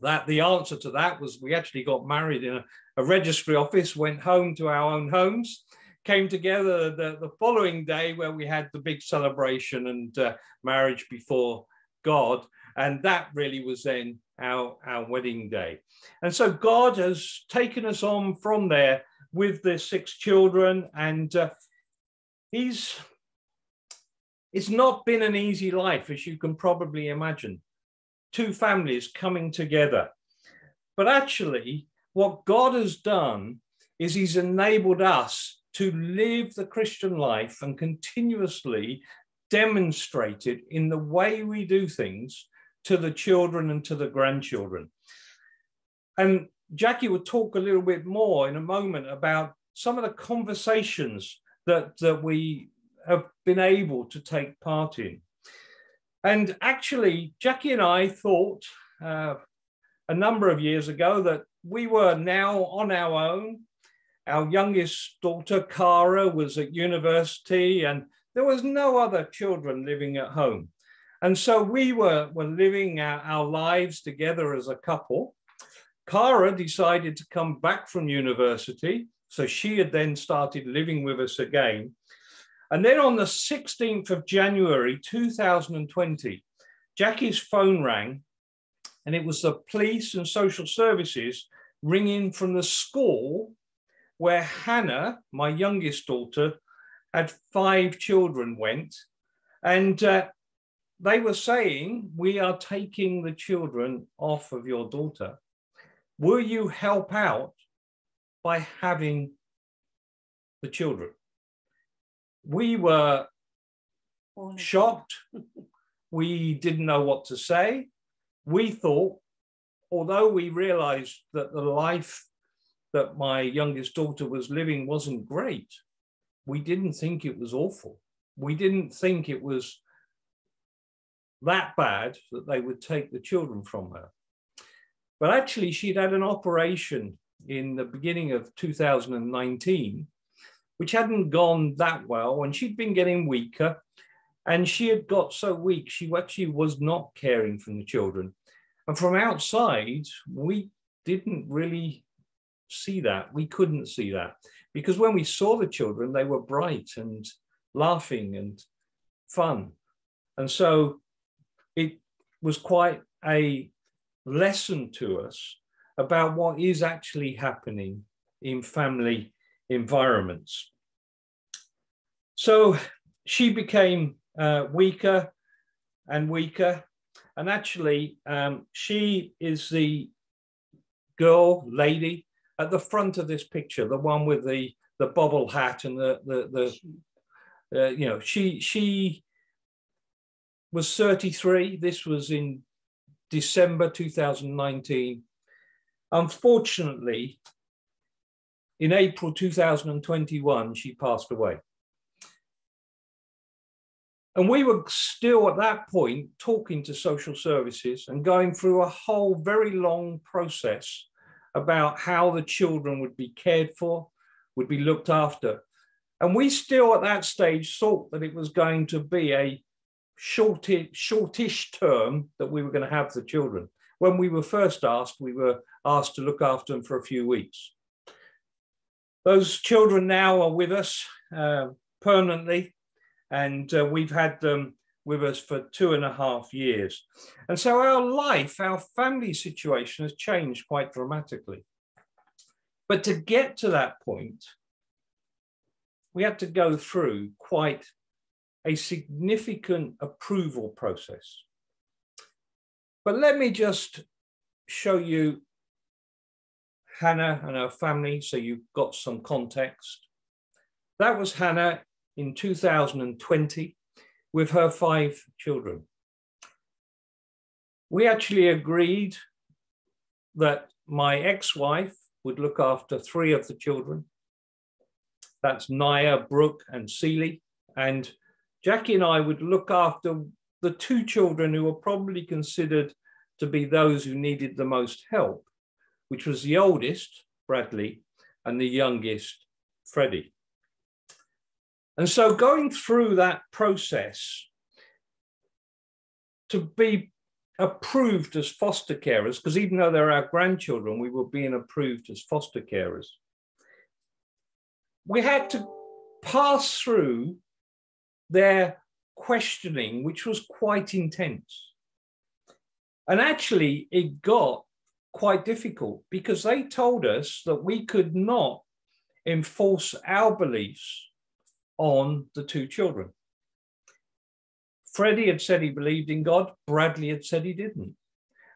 that the answer to that was we actually got married in a, a registry office, went home to our own homes, came together the, the following day where we had the big celebration and uh, marriage before God. And that really was then our, our wedding day. And so God has taken us on from there with the six children, and uh, he's It's not been an easy life, as you can probably imagine. Two families coming together. But actually, what God has done is he's enabled us to live the Christian life and continuously demonstrate it in the way we do things to the children and to the grandchildren. And Jackie will talk a little bit more in a moment about some of the conversations that, that we have been able to take part in. And actually, Jackie and I thought uh, a number of years ago that we were now on our own. Our youngest daughter, Cara, was at university, and there was no other children living at home. And so we were, were living our, our lives together as a couple. Cara decided to come back from university, so she had then started living with us again. And then on the sixteenth of January two thousand twenty, Jackie's phone rang, and it was the police and social services ringing from the school where Hannah, my youngest daughter, had five children went, and uh, they were saying, "We are taking the children off of your daughter. Will you help out by having the children?" We were oh, shocked. We didn't know what to say. We thought, although we realized that the life that my youngest daughter was living wasn't great, we didn't think it was awful. We didn't think it was that bad that they would take the children from her. But actually, she'd had an operation in the beginning of two thousand nineteen, which hadn't gone that well, and she'd been getting weaker, and she had got so weak, she actually was not caring for the children. And from outside, we didn't really see that. We couldn't see that, because when we saw the children, they were bright and laughing and fun. And so it was quite a lesson to us about what is actually happening in family environments. So she became uh, weaker and weaker. And actually, um, she is the girl, lady, at the front of this picture, the one with the, the bobble hat and the, the, the uh, you know, she, she was thirty-three. This was in December two thousand nineteen. Unfortunately, in April two thousand twenty-one, she passed away. And we were still at that point talking to social services and going through a whole very long process about how the children would be cared for, would be looked after. And we still at that stage thought that it was going to be a shortish, shortish term that we were going to have the children. When we were first asked, we were asked to look after them for a few weeks. Those children now are with us uh, permanently, and uh, we've had them with us for two and a half years. And so our life, our family situation has changed quite dramatically. But to get to that point, we had to go through quite a significant approval process. But let me just show you Hannah and her family so you've got some context. That was Hannah in two thousand twenty with her five children. We actually agreed that my ex-wife would look after three of the children. That's Naya, Brooke, and Celie. And Jackie and I would look after the two children who were probably considered to be those who needed the most help, which was the oldest, Bradley, and the youngest, Freddie. And so going through that process to be approved as foster carers, because even though they're our grandchildren, we were being approved as foster carers, we had to pass through their questioning, which was quite intense. And actually, it got quite difficult because they told us that we could not enforce our beliefs on the two children. Freddie had said he believed in God, Bradley had said he didn't.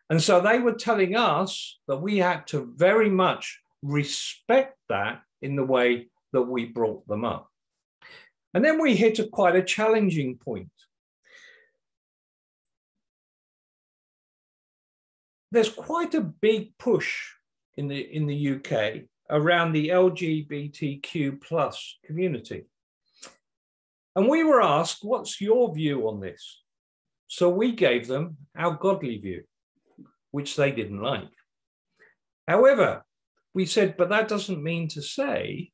And so they were telling us that we had to very much respect that in the way that we brought them up. And then we hit a quite a challenging point. there's quite a big push in the, in the U K around the L G B T Q plus community. And we were asked, what's your view on this? So we gave them our godly view, which they didn't like. However, we said, but that doesn't mean to say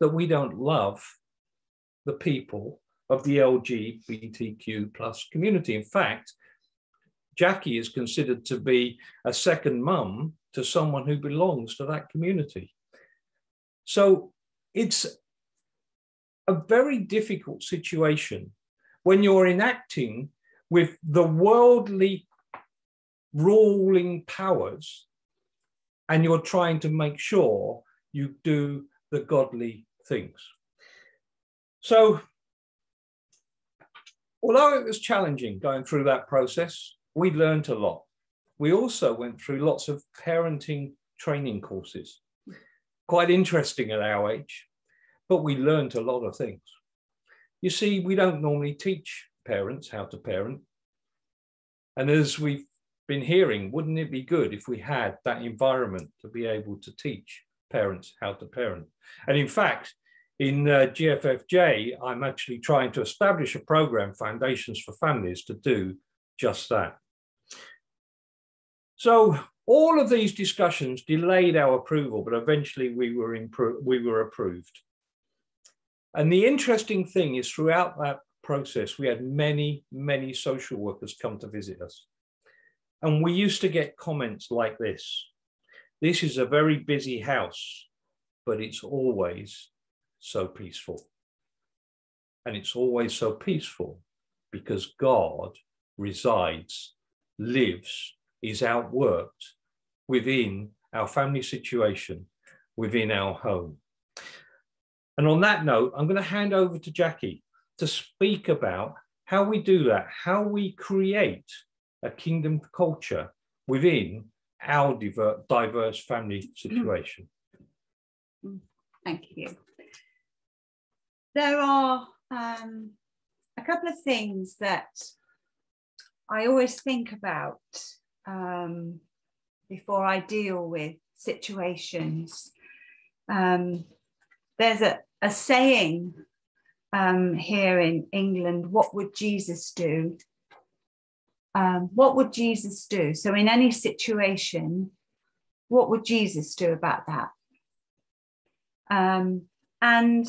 that we don't love the people of the L G B T Q plus community. In fact, Jackie is considered to be a second mum to someone who belongs to that community. So it's a very difficult situation when you're enacting with the worldly ruling powers and you're trying to make sure you do the godly things. So although it was challenging going through that process, we learned a lot. We also went through lots of parenting training courses, quite interesting at our age, but we learned a lot of things. You see, we don't normally teach parents how to parent. And as we've been hearing, wouldn't it be good if we had that environment to be able to teach parents how to parent? And in fact, in uh, G F F J, I'm actually trying to establish a program, Foundations for Families, to do just that. So all of these discussions delayed our approval, but eventually we were, we were approved. And the interesting thing is throughout that process, we had many, many social workers come to visit us. And we used to get comments like this. This is a very busy house, but it's always so peaceful. And it's always so peaceful because God resides, lives, is outworked within our family situation, within our home. And on that note, I'm going to hand over to Jackie to speak about how we do that, how we create a kingdom culture within our diverse family situation. Thank you. There are um, a couple of things that I always think about um, before I deal with situations. Um, there's a, a saying um, here in England, what would Jesus do? Um, what would Jesus do? So in any situation, what would Jesus do about that? Um, and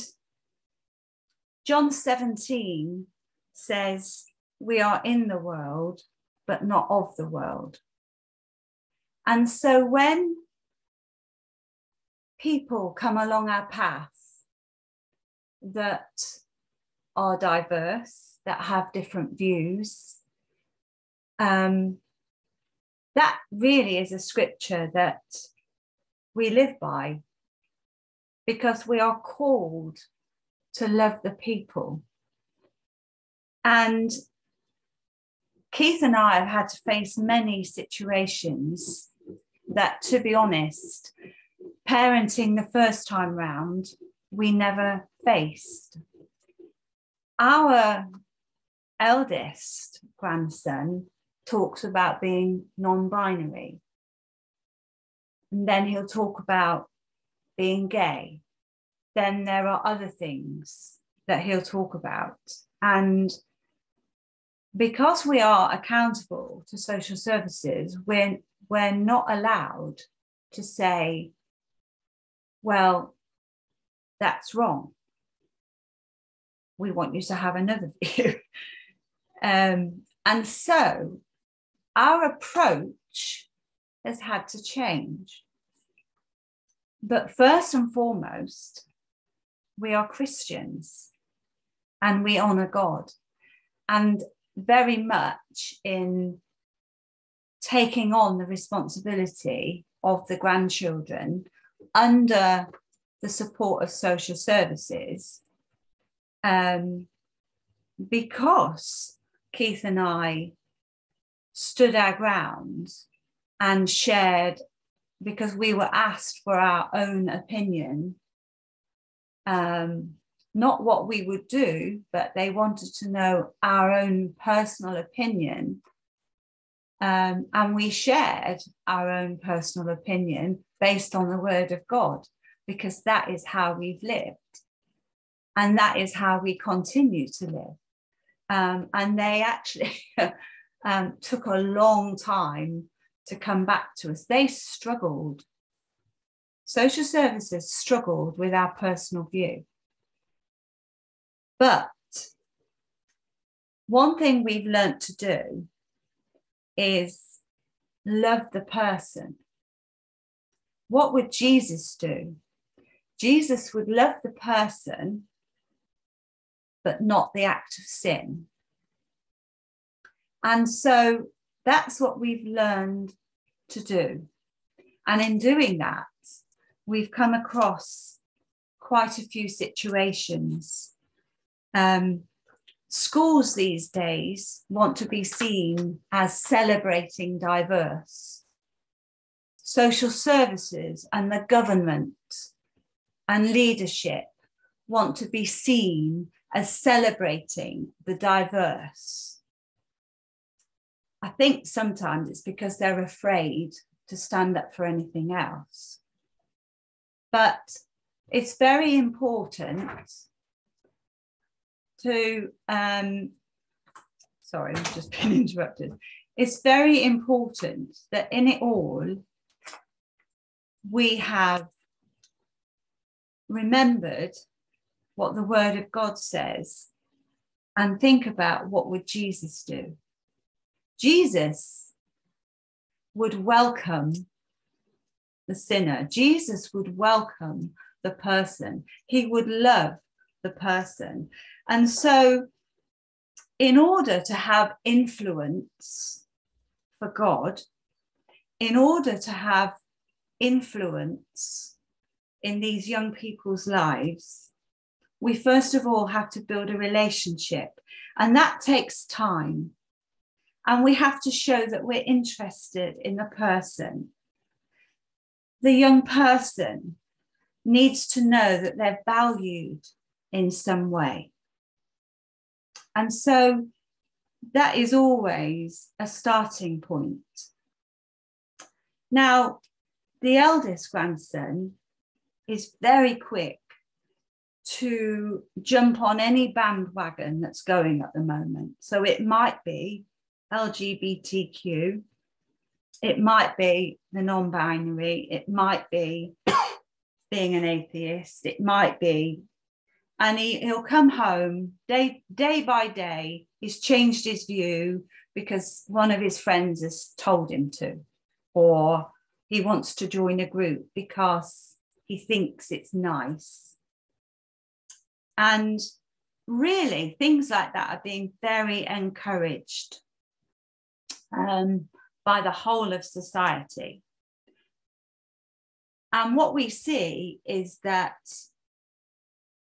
John seventeen says, we are in the world, but not of the world. And so when people come along our path that are diverse, that have different views, Um, that really is a scripture that we live by, because we are called to love the people. And Keith and I have had to face many situations that, to be honest, parenting the first time round, we never faced. Our eldest grandson talks about being non-binary. And then he'll talk about being gay. Then there are other things that he'll talk about. And because we are accountable to social services, we're, we're not allowed to say, well, that's wrong. We want you to have another view. um, and so our approach has had to change. But first and foremost, we are Christians and we honor God. And very much in taking on the responsibility of the grandchildren under the support of social services, um, because Keith and I stood our ground and shared, because we were asked for our own opinion, um, not what we would do, but they wanted to know our own personal opinion Um, and we shared our own personal opinion based on the word of God, because that is how we've lived. And that is how we continue to live. Um, and they actually um, took a long time to come back to us. They struggled. Social services struggled with our personal view. But one thing we've learned to do is love the person. What would Jesus do? Jesus would love the person, but not the act of sin. And so that's what we've learned to do. And in doing that, we've come across quite a few situations. Um, schools these days want to be seen as celebrating diverse. Social services and the government and leadership want to be seen as celebrating the diverse. I think sometimes it's because they're afraid to stand up for anything else. But it's very important to, um, sorry, I've just been interrupted. It's very important that in it all, we have remembered what the word of God says, and think about what would Jesus do. Jesus would welcome the sinner. Jesus would welcome the person. He would love the person. And so in order to have influence for God, in order to have influence in these young people's lives, we first of all have to build a relationship, and that takes time. And we have to show that we're interested in the person. The young person needs to know that they're valued in some way. And so that is always a starting point. Now, the eldest grandson is very quick to jump on any bandwagon that's going at the moment. So it might be L G B T Q, it might be the non-binary, it might be being an atheist, it might be, and he, he'll come home day, day by day, he's changed his view because one of his friends has told him to, or he wants to join a group because he thinks it's nice. And really, things like that are being very encouraged um, by the whole of society. And what we see is that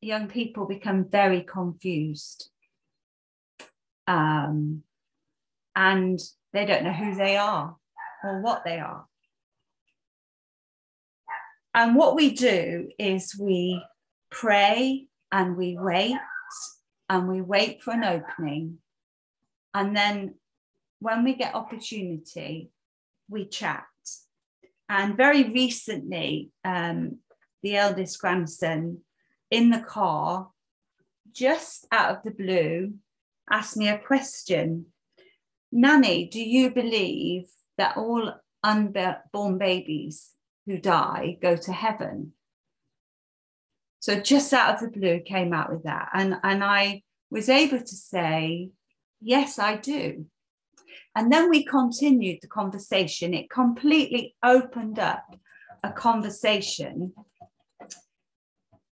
young people become very confused. Um, and they don't know who they are or what they are. And what we do is we pray, and we wait, and we wait for an opening. And then when we get opportunity, we chat. And very recently, um, the eldest grandson in the car, just out of the blue, asked me a question. Nanny, do you believe that all unborn babies who die go to heaven? So just out of the blue came out with that. And, and I was able to say, yes, I do. And then we continued the conversation. It completely opened up a conversation.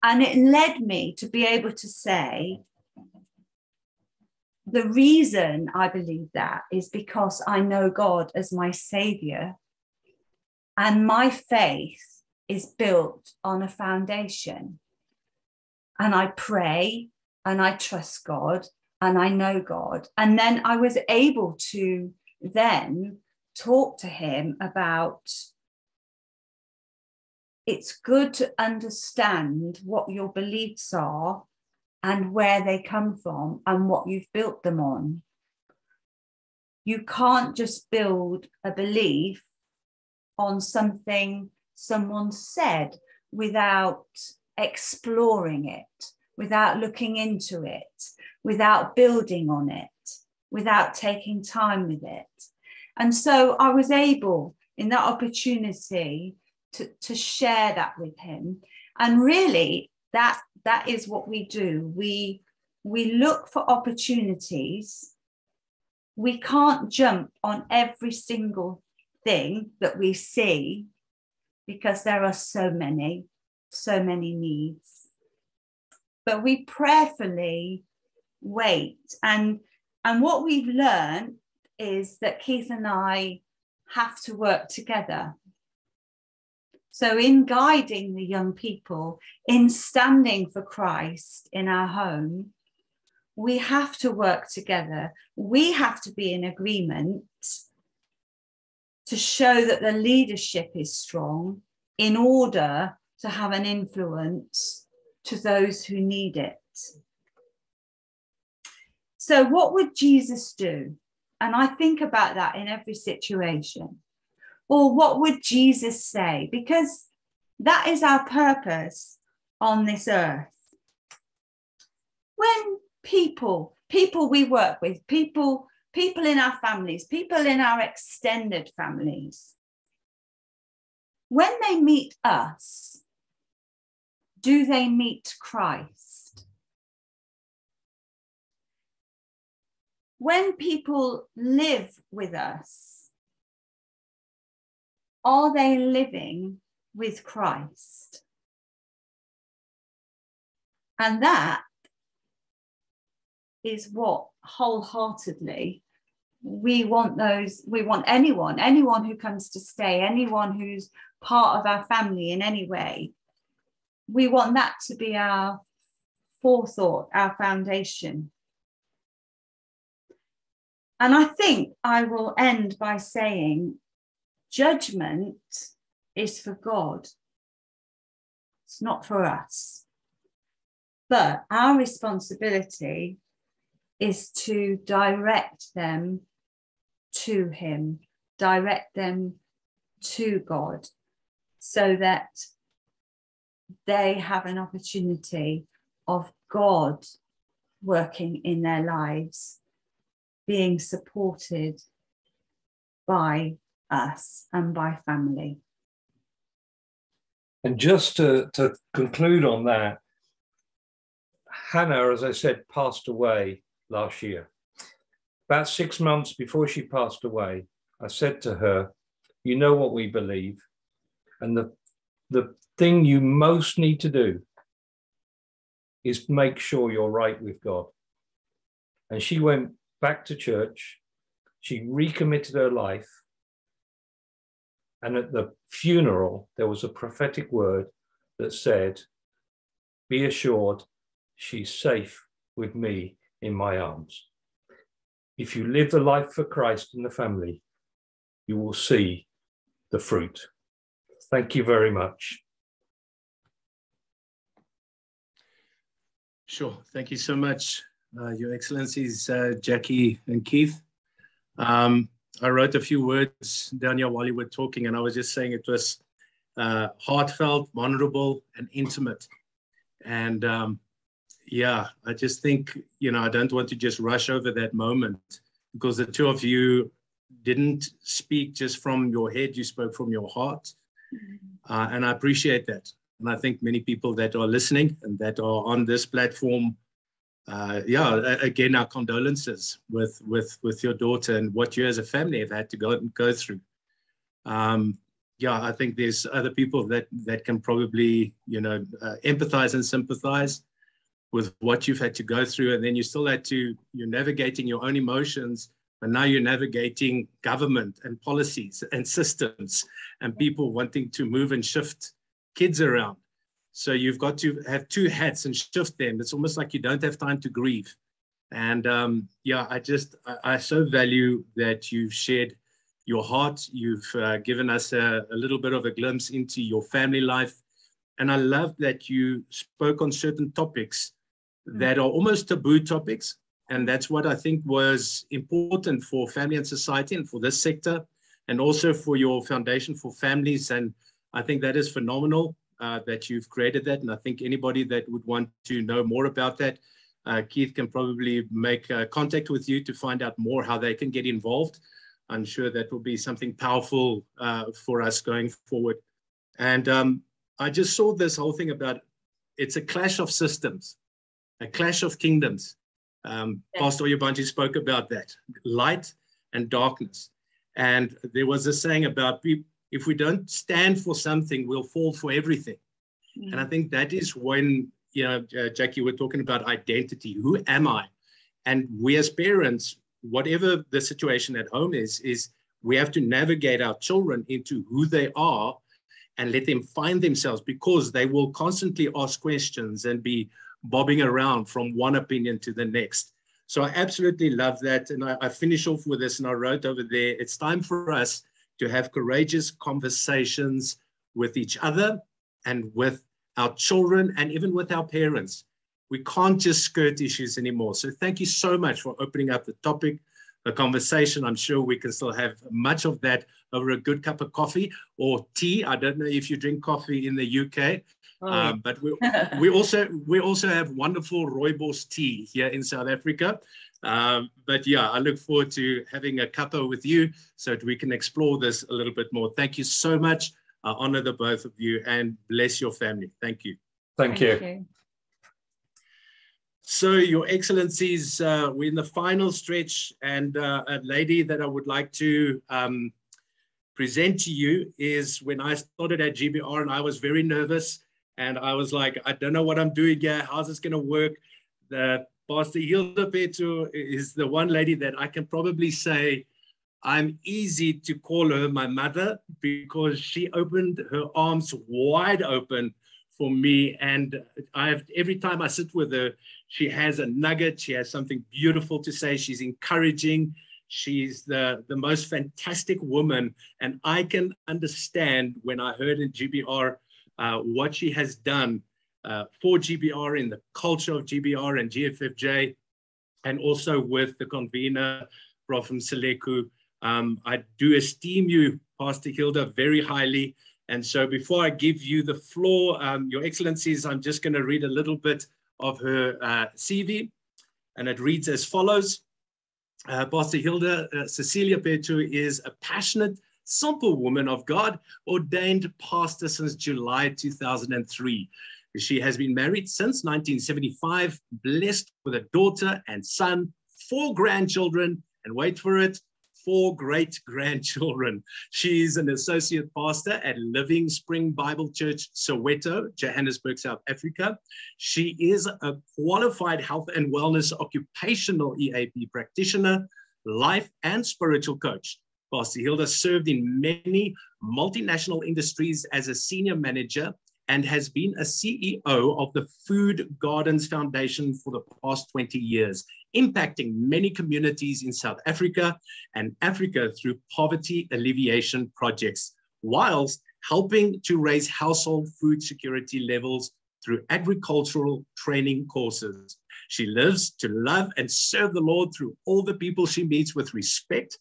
And it led me to be able to say, the reason I believe that is because I know God as my saviour. And my faith is built on a foundation. And I pray, and I trust God, and I know God. And then I was able to then talk to him about, it's good to understand what your beliefs are and where they come from and what you've built them on. you can't just build a belief on something someone said without exploring it, without looking into it, without building on it, without taking time with it. And so I was able in that opportunity to, to share that with him. And really that, that is what we do. We, we look for opportunities. We can't jump on every single thing that we see because there are so many, so many needs. But we prayerfully wait. And, and what we've learned is that Keith and I have to work together. So in guiding the young people, in standing for Christ in our home, we have to work together. We have to be in agreement to show that the leadership is strong in order to have an influence to those who need it. So what would Jesus do? And I think about that in every situation. Or what would Jesus say? Because that is our purpose on this earth. When people, people we work with, people, people in our families, people in our extended families, when they meet us, do they meet Christ? When people live with us, are they living with Christ? And that is what wholeheartedly we want those, we want anyone, anyone who comes to stay, anyone who's part of our family in any way. We want that to be our forethought, our foundation. And I think I will end by saying judgment is for God. It's not for us. But our responsibility is to direct them to Him, direct them to God, so that they have an opportunity of God working in their lives, being supported by us and by family. And just to, to conclude on that, Hannah, as I said, passed away last year. About six months before she passed away, I said to her, you know what we believe, and the, the thing you most need to do is make sure you're right with God. And she went back to church, she recommitted her life, and at the funeral, there was a prophetic word that said, be assured, she's safe with me in my arms. If you live the life for Christ in the family, you will see the fruit. Thank you very much. Sure, thank you so much, uh, Your Excellencies, uh, Jackie and Keith. Um, I wrote a few words down here while you were talking, and I was just saying it was uh, heartfelt, vulnerable, and intimate. And um, yeah, I just think, you know, I don't want to just rush over that moment, because the two of you didn't speak just from your head, you spoke from your heart. Uh, and I appreciate that. And I think many people that are listening and that are on this platform, uh, yeah, again, our condolences with, with, with your daughter and what you as a family have had to go, go through. Um, yeah, I think there's other people that, that can probably, you know, uh, empathize and sympathize with what you've had to go through. And then you still had to, you're navigating your own emotions, but now you're navigating government and policies and systems and people wanting to move and shift kids around. So you've got to have two hats and shift them. It's almost like you don't have time to grieve. And um, yeah, I just, I, I so value that you've shared your heart. You've uh, given us a, a little bit of a glimpse into your family life. And I love that you spoke on certain topics that are almost taboo topics, And that's what I think was important for family and society and for this sector, and also for your Foundation for Families. And I think that is phenomenal uh, that you've created that. And I think anybody that would want to know more about that, uh, Keith can probably make uh, contact with you to find out more how they can get involved. I'm sure that will be something powerful uh, for us going forward. And um, I just saw this whole thing about, it's a clash of systems, a clash of kingdoms. Um, yeah. Pastor Oyebanji spoke about that, light and darkness. And there was a saying about, if we don't stand for something, we'll fall for everything. Mm-hmm. And I think that is when, you know, uh, Jackie, we're talking about identity. Who am I? And we as parents, whatever the situation at home is, is we have to navigate our children into who they are and let them find themselves, because they will constantly ask questions and be bobbing around from one opinion to the next. So I absolutely love that. And I, I finish off with this, and I wrote over there, it's time for us to have courageous conversations with each other and with our children and even with our parents. We can't just skirt issues anymore. So thank you so much for opening up the topic, the conversation. I'm sure we can still have much of that over a good cup of coffee or tea. I don't know if you drink coffee in the U K. Oh. Um, but we, we also we also have wonderful rooibos tea here in South Africa. Um, but yeah, I look forward to having a cuppa with you so that we can explore this a little bit more. Thank you so much. I honor the both of you and bless your family. Thank you. Thank, Thank you. you. So, Your Excellencies, uh, we're in the final stretch, and uh, a lady that I would like to um, present to you is, when I started at G B R, and I was very nervous. And I was like, I don't know what I'm doing here. How's this going to work? The Pastor Hilda Pheto is the one lady that I can probably say I'm easy to call her my mother, because she opened her arms wide open for me. And I have, every time I sit with her, she has a nugget. She has something beautiful to say. She's encouraging. She's the, the most fantastic woman. And I can understand when I heard in G B R Uh, what she has done uh, for G B R, in the culture of G B R and G F F J, and also with the convener, Professor Seleku. Um, I do esteem you, Pastor Hilda, very highly. And so before I give you the floor, um, Your Excellencies, I'm just going to read a little bit of her uh, C V, and it reads as follows. Uh, Pastor Hilda uh, Cecilia Pheto is a passionate, simple woman of God, ordained pastor since July two thousand three. She has been married since nineteen seventy-five, blessed with a daughter and son, four grandchildren, and wait for it, four great-grandchildren. She is an associate pastor at Living Spring Bible Church, Soweto, Johannesburg, South Africa. She is a qualified health and wellness occupational E A P practitioner, life and spiritual coach. Pastor Hilda served in many multinational industries as a senior manager and has been a C E O of the Food Gardens Foundation for the past twenty years, impacting many communities in South Africa and Africa through poverty alleviation projects, whilst helping to raise household food security levels through agricultural training courses. She lives to love and serve the Lord through all the people she meets with respect,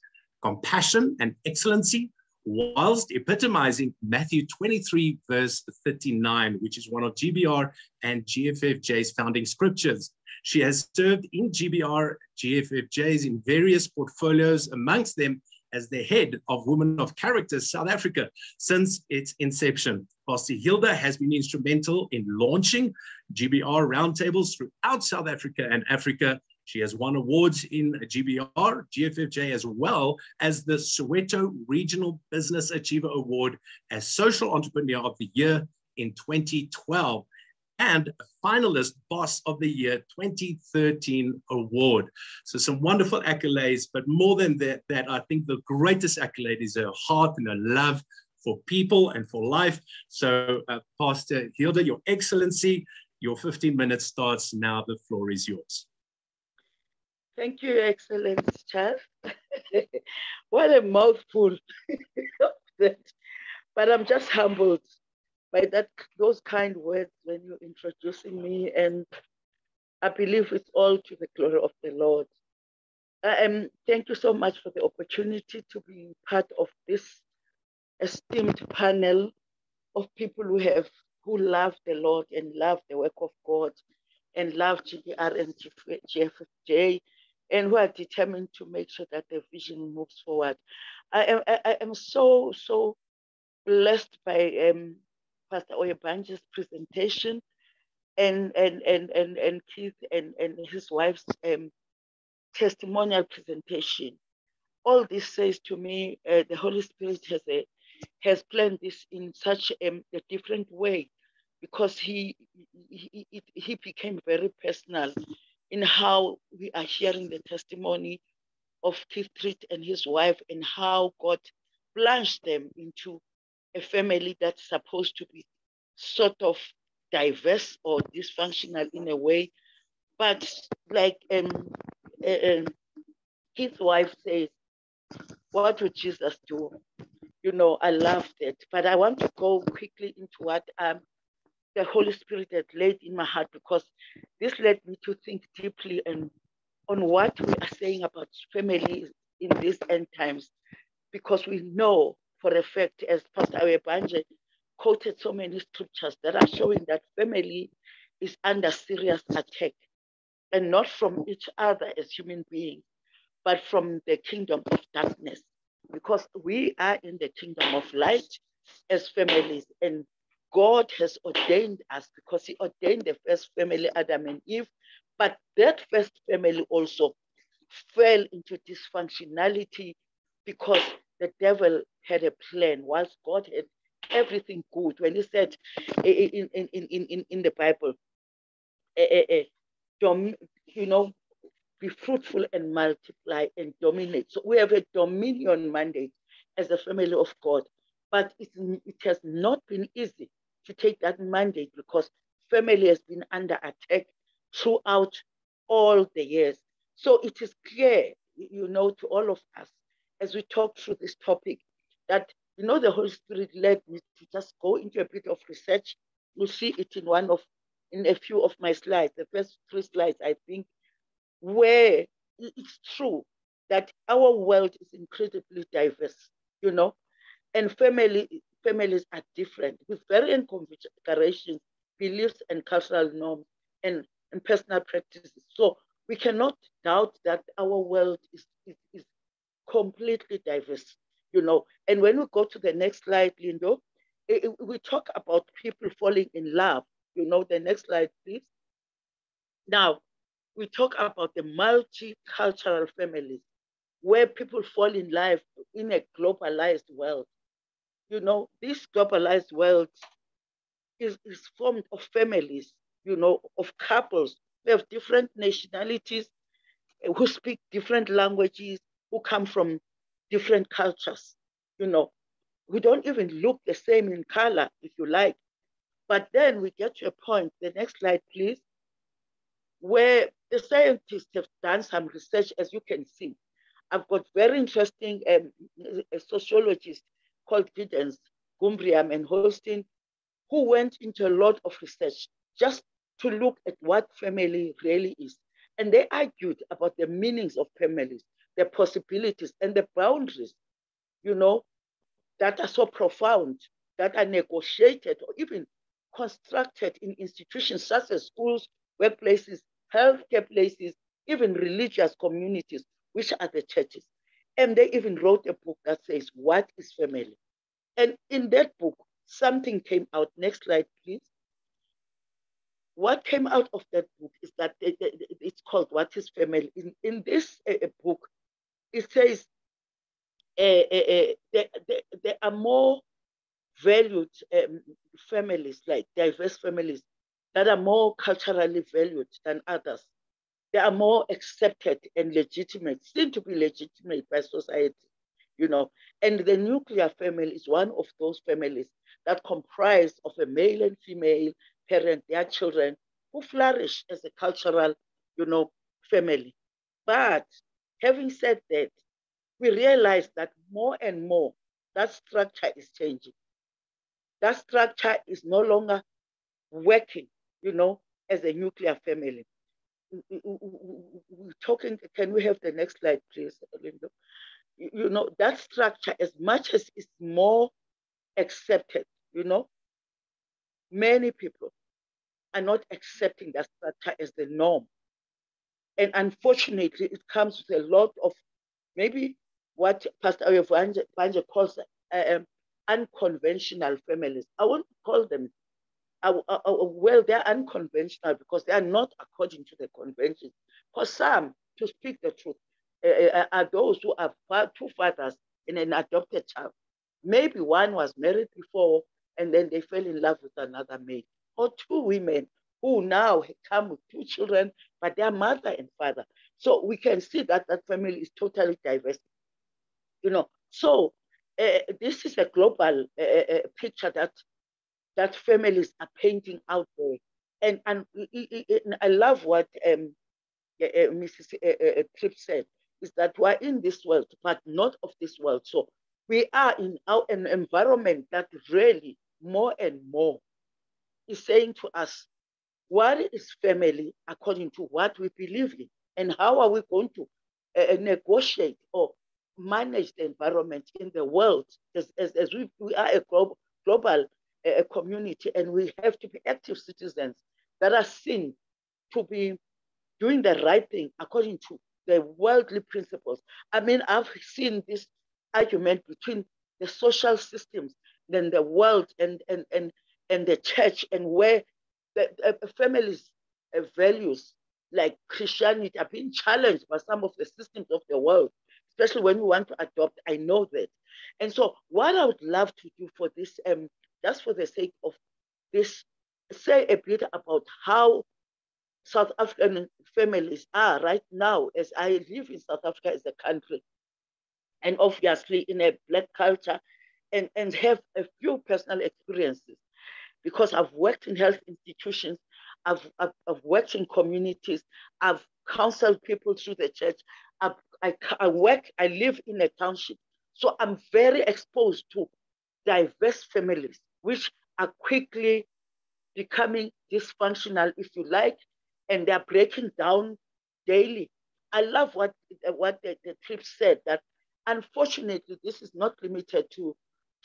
compassion, and excellency, whilst epitomizing Matthew twenty-three, verse thirty-nine, which is one of G B R and G F F J's founding scriptures. She has served in G B R, G F F J's in various portfolios, amongst them as the head of Women of Character South Africa since its inception. Pastor Hilda has been instrumental in launching G B R roundtables throughout South Africa and Africa. She has won awards in G B R, G F F J, as well as the Soweto Regional Business Achiever Award as Social Entrepreneur of the Year in twenty twelve, and a finalist Boss of the Year twenty thirteen award. So some wonderful accolades, but more than that, that I think the greatest accolade is her heart and her love for people and for life. So uh, Pastor Hilda, Your Excellency, your fifteen minutes starts now. The floor is yours. Thank you, Your Excellency Charl. What a mouthful of that. But I'm just humbled by that, those kind words when you're introducing me. And I believe it's all to the glory of the Lord. Um, thank you so much for the opportunity to be part of this esteemed panel of people who have, who love the Lord and love the work of God and love G B R and G F J, and who are determined to make sure that the vision moves forward. I am, I am so, so blessed by um, Pastor Oyebanji's presentation and, and, and, and, and Keith and, and his wife's um, testimonial presentation. All this says to me, uh, the Holy Spirit has a, has planned this in such um, a different way, because he, he, he, he became very personal in how we are hearing the testimony of Keith Tripp and his wife, and how God plunged them into a family that's supposed to be sort of diverse or dysfunctional in a way. But like um, uh, um, Keith's wife says, what would Jesus do? You know, I loved it, but I want to go quickly into what um, the Holy Spirit had laid in my heart, because this led me to think deeply and on what we are saying about families in these end times, because we know for a fact, as Pastor Oyebanji quoted so many scriptures that are showing that family is under serious attack, and not from each other as human beings, but from the kingdom of darkness. Because we are in the kingdom of light as families, and God has ordained us, because he ordained the first family, Adam and Eve, but that first family also fell into dysfunctionality because the devil had a plan, whilst God had everything good. When he said in, in, in, in, in the Bible, you know, be fruitful and multiply and dominate. So we have a dominion mandate as a family of God, but it, it has not been easy to take that mandate, because family has been under attack throughout all the years. So it is clear, you know, to all of us, as we talk through this topic, that, you know, the Holy Spirit led me to just go into a bit of research. You'll see it in one of, in a few of my slides, the first three slides, I think, where it's true that our world is incredibly diverse, you know, and family, families are different with varying configurations, beliefs and cultural norms and, and personal practices. So we cannot doubt that our world is, is, is completely diverse, you know. And when we go to the next slide, Lindo, it, it, we talk about people falling in love, you know. The next slide, please. Now, we talk about the multicultural families, where people fall in love in a globalized world. You know, this globalized world is, is formed of families, you know, of couples. We have different nationalities who speak different languages, who come from different cultures, you know. We don't even look the same in color, if you like. But then we get to a point, the next slide, please, where the scientists have done some research, as you can see. I've got very interesting um, sociologists called Giddens, Gumbriam, and Holstein, who went into a lot of research just to look at what family really is. And they argued about the meanings of families, the possibilities, and the boundaries, you know, that are so profound, that are negotiated or even constructed in institutions such as schools, workplaces, healthcare places, even religious communities, which are the churches. And they even wrote a book that says, what is family? And in that book, something came out. Next slide, please. What came out of that book is that it's called What is Family? In, in this uh, book, it says uh, uh, there, there, there are more valued um, families, like diverse families, that are more culturally valued than others. They are more accepted and legitimate, seem to be legitimate by society, you know. And the nuclear family is one of those families that comprise of a male and female parent, their children, who flourish as a cultural, you know, family. But having said that, we realize that more and more that structure is changing. That structure is no longer working, you know, as a nuclear family. we're talking, can we have the next slide, please, Lindo? You know, that structure, as much as it's more accepted, you know, many people are not accepting that structure as the norm. And unfortunately, it comes with a lot of maybe what Pastor Oyebanji calls um, unconventional families. I won't call them, I, I, I, well, they're unconventional because they are not according to the conventions. For some, to speak the truth, uh, are those who have two fathers and an adopted child. Maybe one was married before and then they fell in love with another mate, or two women who now come with two children, but their mother and father. So we can see that that family is totally diverse. You know, so uh, this is a global uh, uh, picture that that families are painting out there. And, and, and I love what um, uh, uh, Missus Uh, uh, Tripp said, is that we're in this world, but not of this world. So we are in our, an environment that really more and more is saying to us, what is family according to what we believe in? And how are we going to uh, negotiate or manage the environment in the world as, as, as we, we are a global, global uh, community, and we have to be active citizens that are seen to be doing the right thing according to the worldly principles. I mean, I've seen this argument between the social systems, then the world and, and, and, and the church, and where the, the families' values like Christianity are being challenged by some of the systems of the world, especially when we want to adopt. I know that. And so what I would love to do for this, um, just for the sake of this, say a bit about how South African families are right now, as I live in South Africa as a country, and obviously in a Black culture, and, and have a few personal experiences. Because I've worked in health institutions, I've, I've, I've worked in communities, I've counseled people through the church, I've, I, I work, I live in a township. So I'm very exposed to diverse families, which are quickly becoming dysfunctional, if you like, and they're breaking down daily. I love what, what the, the Tripp said, that unfortunately, this is not limited to,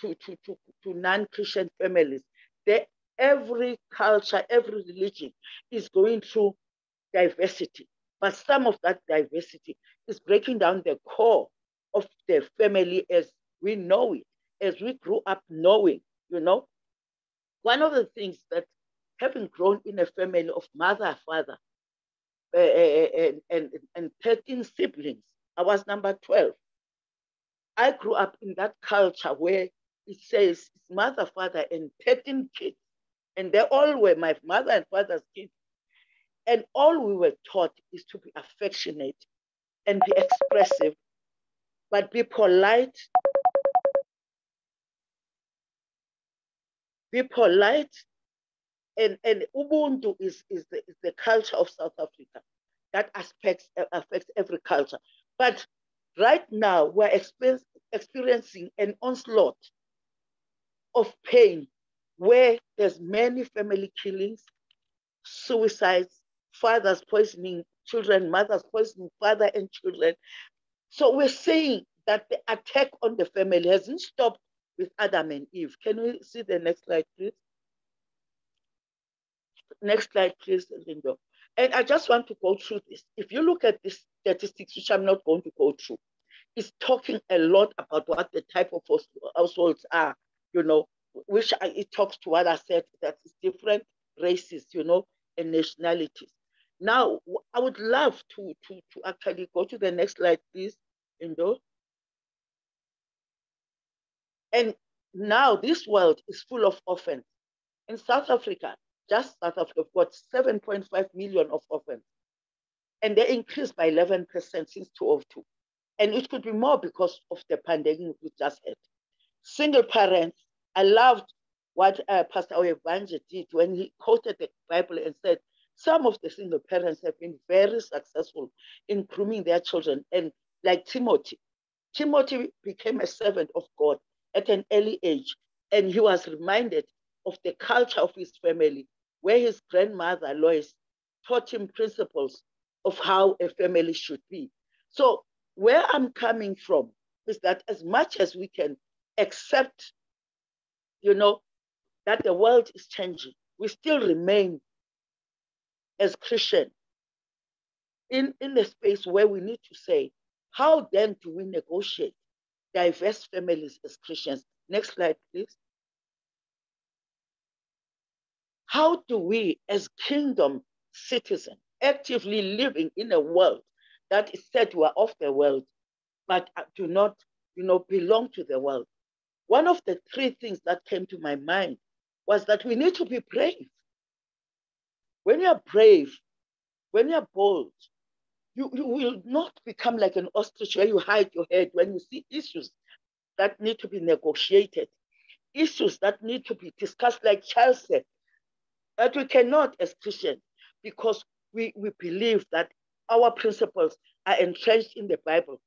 to, to, to, to non-Christian families. They, every culture, every religion is going through diversity, but some of that diversity is breaking down the core of the family as we know it, as we grew up knowing, you know. One of the things that, having grown in a family of mother, father, uh, and, and, and thirteen siblings, I was number twelve. I grew up in that culture where it says mother, father, and thirteen kids. And they all were my mother and father's kids. And all we were taught is to be affectionate and be expressive, but be polite. Be polite. And, and Ubuntu is, is, the, is the culture of South Africa. That aspects, affects every culture. But right now, we're experience, experiencing an onslaught of pain where there's many family killings, suicides, fathers poisoning children, mothers poisoning father and children. So we're saying that the attack on the family hasn't stopped with Adam and Eve. Can we see the next slide, please? Next slide, please, Lindo. And I just want to go through this. If you look at these statistics, which I'm not going to go through, it's talking a lot about what the type of households are, you know, which I, it talks to what I said, that it's different races, you know, and nationalities. Now, I would love to, to, to actually go to the next slide, please, Lindo. And now this world is full of orphans. In South Africa, just South Africa, we've got seven point five million of orphans. And they increased by eleven percent since two thousand two. And it could be more because of the pandemic we just had. Single parents, I loved what uh, Pastor Oyebanji did when he quoted the Bible and said, some of the single parents have been very successful in grooming their children. And like Timothy, Timothy became a servant of God at an early age. And he was reminded of the culture of his family, where his grandmother, Lois, taught him principles of how a family should be. So where I'm coming from is that as much as we can accept, you know, that the world is changing, we still remain as Christian in, in the space where we need to say, how then do we negotiate diverse families as Christians? Next slide, please. How do we as kingdom citizens actively living in a world that is said we are of the world, but do not, you know, belong to the world? One of the three things that came to my mind was that we need to be brave. When you're brave, when you're bold, you, you will not become like an ostrich where you hide your head when you see issues that need to be negotiated, issues that need to be discussed, like Charl said, that we cannot as Christians, because we, we believe that our principles are entrenched in the Bible,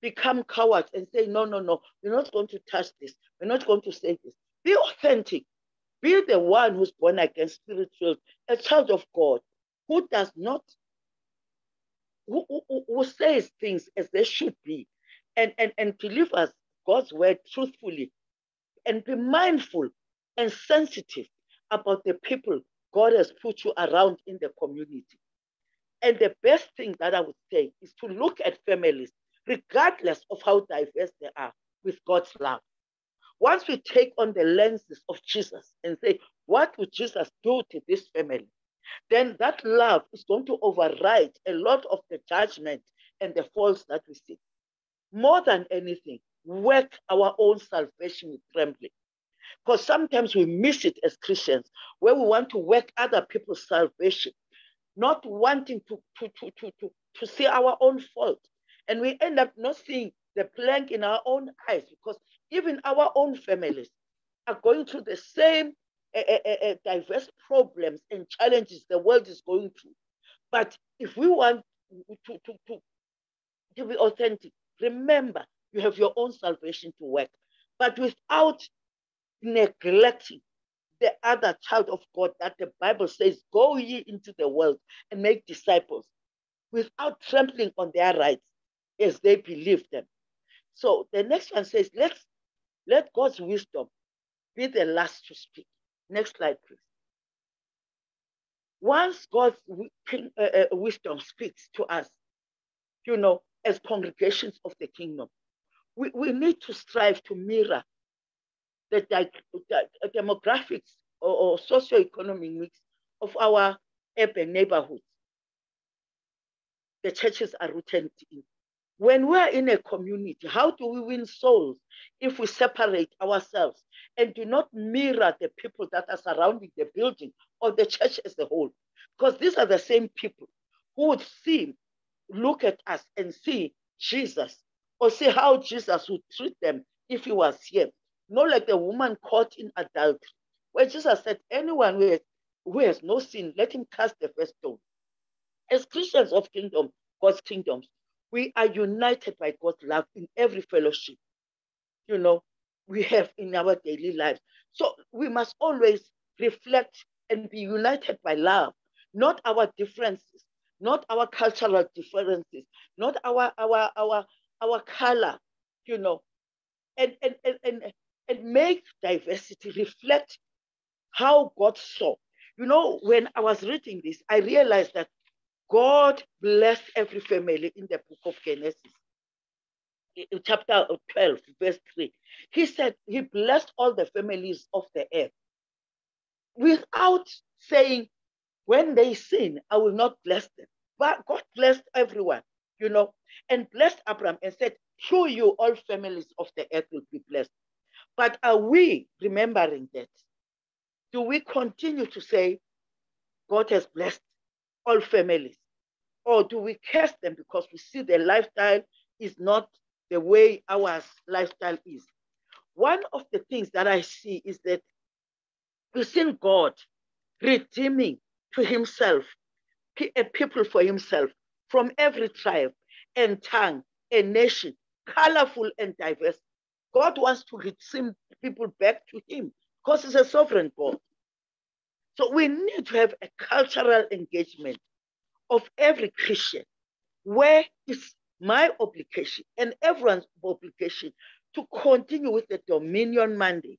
become cowards and say, no, no, no, we're not going to touch this. We're not going to say this. Be authentic. Be the one who's born again, spiritual, a child of God, who does not, who, who, who says things as they should be, and, and, and delivers God's word truthfully, and be mindful and sensitive about the people God has put you around in the community. And the best thing that I would say is to look at families, regardless of how diverse they are, with God's love. Once we take on the lenses of Jesus and say, what would Jesus do to this family? Then that love is going to override a lot of the judgment and the faults that we see. More than anything, work our own salvation with trembling. Because sometimes we miss it as Christians, where we want to work other people's salvation, not wanting to, to, to, to, to, to see our own fault. And we end up not seeing the plank in our own eyes, because even our own families are going through the same uh, uh, uh, diverse problems and challenges the world is going through. But if we want to, to, to, to be authentic, remember, you have your own salvation to work. But without neglecting the other child of God that the Bible says, go ye into the world and make disciples, without trampling on their rights as they believe them. So the next one says, let's let God's wisdom be the last to speak. Next slide, please. Once God's wisdom speaks to us, you know, as congregations of the kingdom, we, we need to strive to mirror the, the, the demographics or, or socioeconomic mix of our urban neighborhoods the churches are rooted in. When we're in a community, how do we win souls if we separate ourselves and do not mirror the people that are surrounding the building or the church as a whole? Because these are the same people who would see, look at us and see Jesus, or see how Jesus would treat them if he was here. Not like the woman caught in adultery, where Jesus said, anyone who has, who has no sin, let him cast the first stone. As Christians of kingdom, God's kingdoms, we are united by God's love in every fellowship, you know, we have in our daily lives. So we must always reflect and be united by love, not our differences, not our cultural differences, not our our our our color, you know, and and and and, and make diversity reflect how God saw. You know, when I was reading this, I realized that God blessed every family in the book of Genesis, in chapter twelve, verse three. He said he blessed all the families of the earth without saying, when they sin, I will not bless them. But God blessed everyone, you know, and blessed Abraham and said, through you, all families of the earth will be blessed. But are we remembering that? Do we continue to say, God has blessed all families? Or do we curse them because we see their lifestyle is not the way our lifestyle is? One of the things that I see is that we've seen God redeeming to himself a people for himself from every tribe and tongue and nation, colorful and diverse. God wants to redeem people back to him because he's a sovereign God. So we need to have a cultural engagement of every Christian, where it's my obligation and everyone's obligation to continue with the dominion mandate,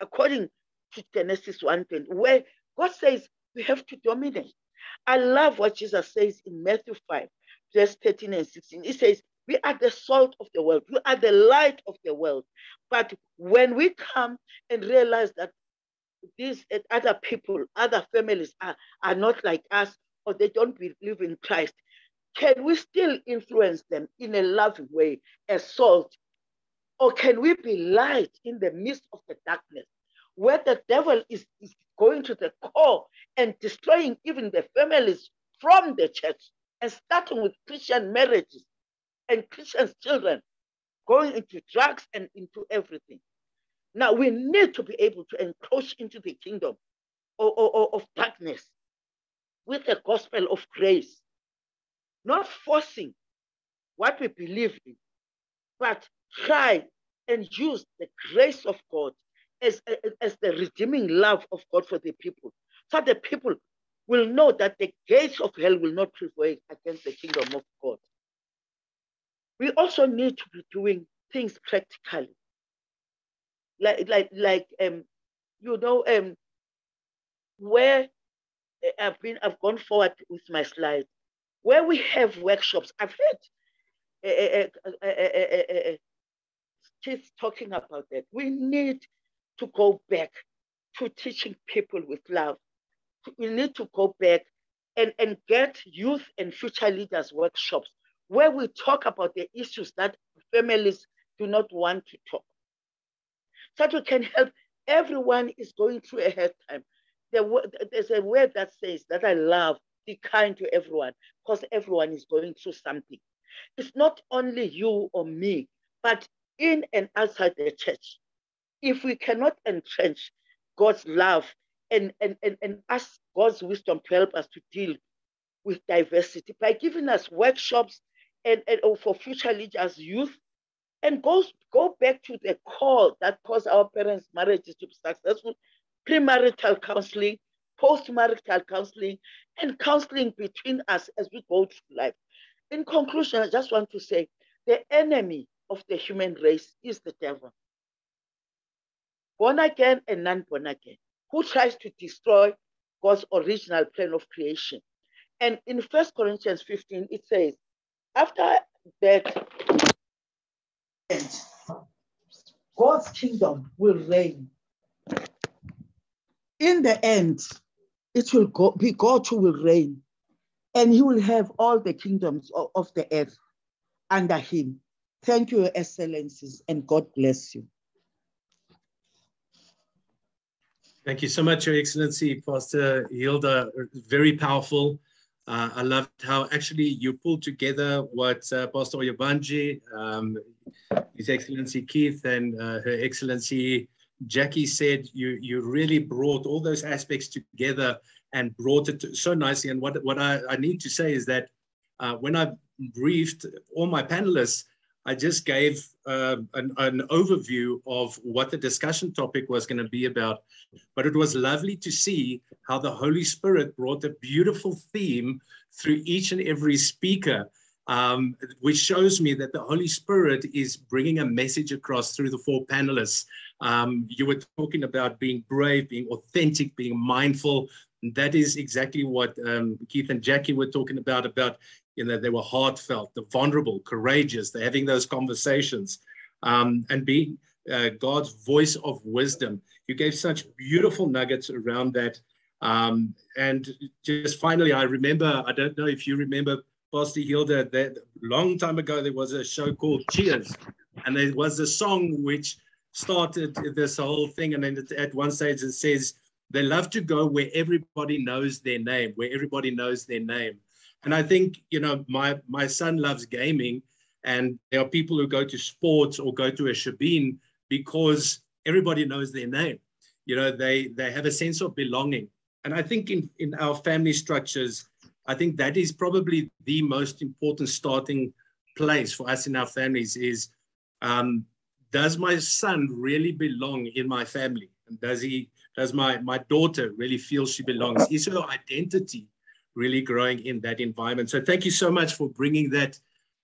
according to Genesis one twenty, where God says we have to dominate. I love what Jesus says in Matthew five, verse thirteen and sixteen. He says, we are the salt of the world. We are the light of the world. But when we come and realize that these and other people, other families are, are not like us, or they don't believe in Christ, can we still influence them in a loving way, as salt? Or can we be light in the midst of the darkness, where the devil is, is going to the core and destroying even the families from the church, and starting with Christian marriages and Christian children, going into drugs and into everything? Now, we need to be able to encroach into the kingdom of, of, of darkness with the gospel of grace, not forcing what we believe in, but try and use the grace of God as, as the redeeming love of God for the people, so the people will know that the gates of hell will not prevail against the kingdom of God. We also need to be doing things practically. Like, like, like um, you know, um, where I've been, I've gone forward with my slides, where we have workshops. I've heard Uh, uh, uh, uh, uh, uh, kids talking about that. We need to go back to teaching people with love. We need to go back and, and get youth and future leaders workshops where we talk about the issues that families do not want to talk, so that we can help. Everyone is going through a hard time. There, there's a word that says that I love, be kind to everyone, because everyone is going through something. It's not only you or me, but in and outside the church. If we cannot entrench God's love and, and, and, and ask God's wisdom to help us to deal with diversity by giving us workshops and, and for future leaders, youth, and go, go back to the call that caused our parents' marriages to be successful, premarital counseling, postmarital counseling, and counseling between us as we go through life. In conclusion, I just want to say the enemy of the human race is the devil, born again and non-born again, who tries to destroy God's original plan of creation. And in First Corinthians fifteen, it says, after that, God's kingdom will reign. In the end, it will go, be God who will reign. And he will have all the kingdoms of the earth under him. Thank you, Your Excellencies, and God bless you. Thank you so much, Your Excellency, Pastor Hilda. Very powerful. Uh, I loved how actually you pulled together what uh, Pastor Oyebanji, um, His Excellency Keith, and uh, Her Excellency Jackie said. You, you really brought all those aspects together and brought it so nicely. And what, what I, I need to say is that uh, when I briefed all my panelists, I just gave uh, an, an overview of what the discussion topic was going to be about. But it was lovely to see how the Holy Spirit brought a beautiful theme through each and every speaker, um, which shows me that the Holy Spirit is bringing a message across through the four panelists. Um, you were talking about being brave, being authentic, being mindful. That is exactly what um, Keith and Jackie were talking about, about, you know, they were heartfelt, the vulnerable, courageous, they're having those conversations, um, and being uh, God's voice of wisdom. You gave such beautiful nuggets around that. Um, and just finally, I remember, I don't know if you remember, Pastor Hilda, that long time ago, there was a show called Cheers. And there was a song which started this whole thing. And then at one stage it says, they love to go where everybody knows their name, where everybody knows their name. And I think, you know, my, my son loves gaming, and there are people who go to sports or go to a shebeen because everybody knows their name. You know, they, they have a sense of belonging. And I think in, in our family structures, I think that is probably the most important starting place for us in our families is, um, does my son really belong in my family? And does he... Does my, my daughter really feel she belongs? Is her identity really growing in that environment. So thank you so much for bringing that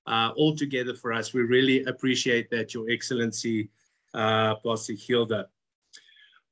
uh, all together for us. We really appreciate that, Your Excellency, uh, Pastor Hilda.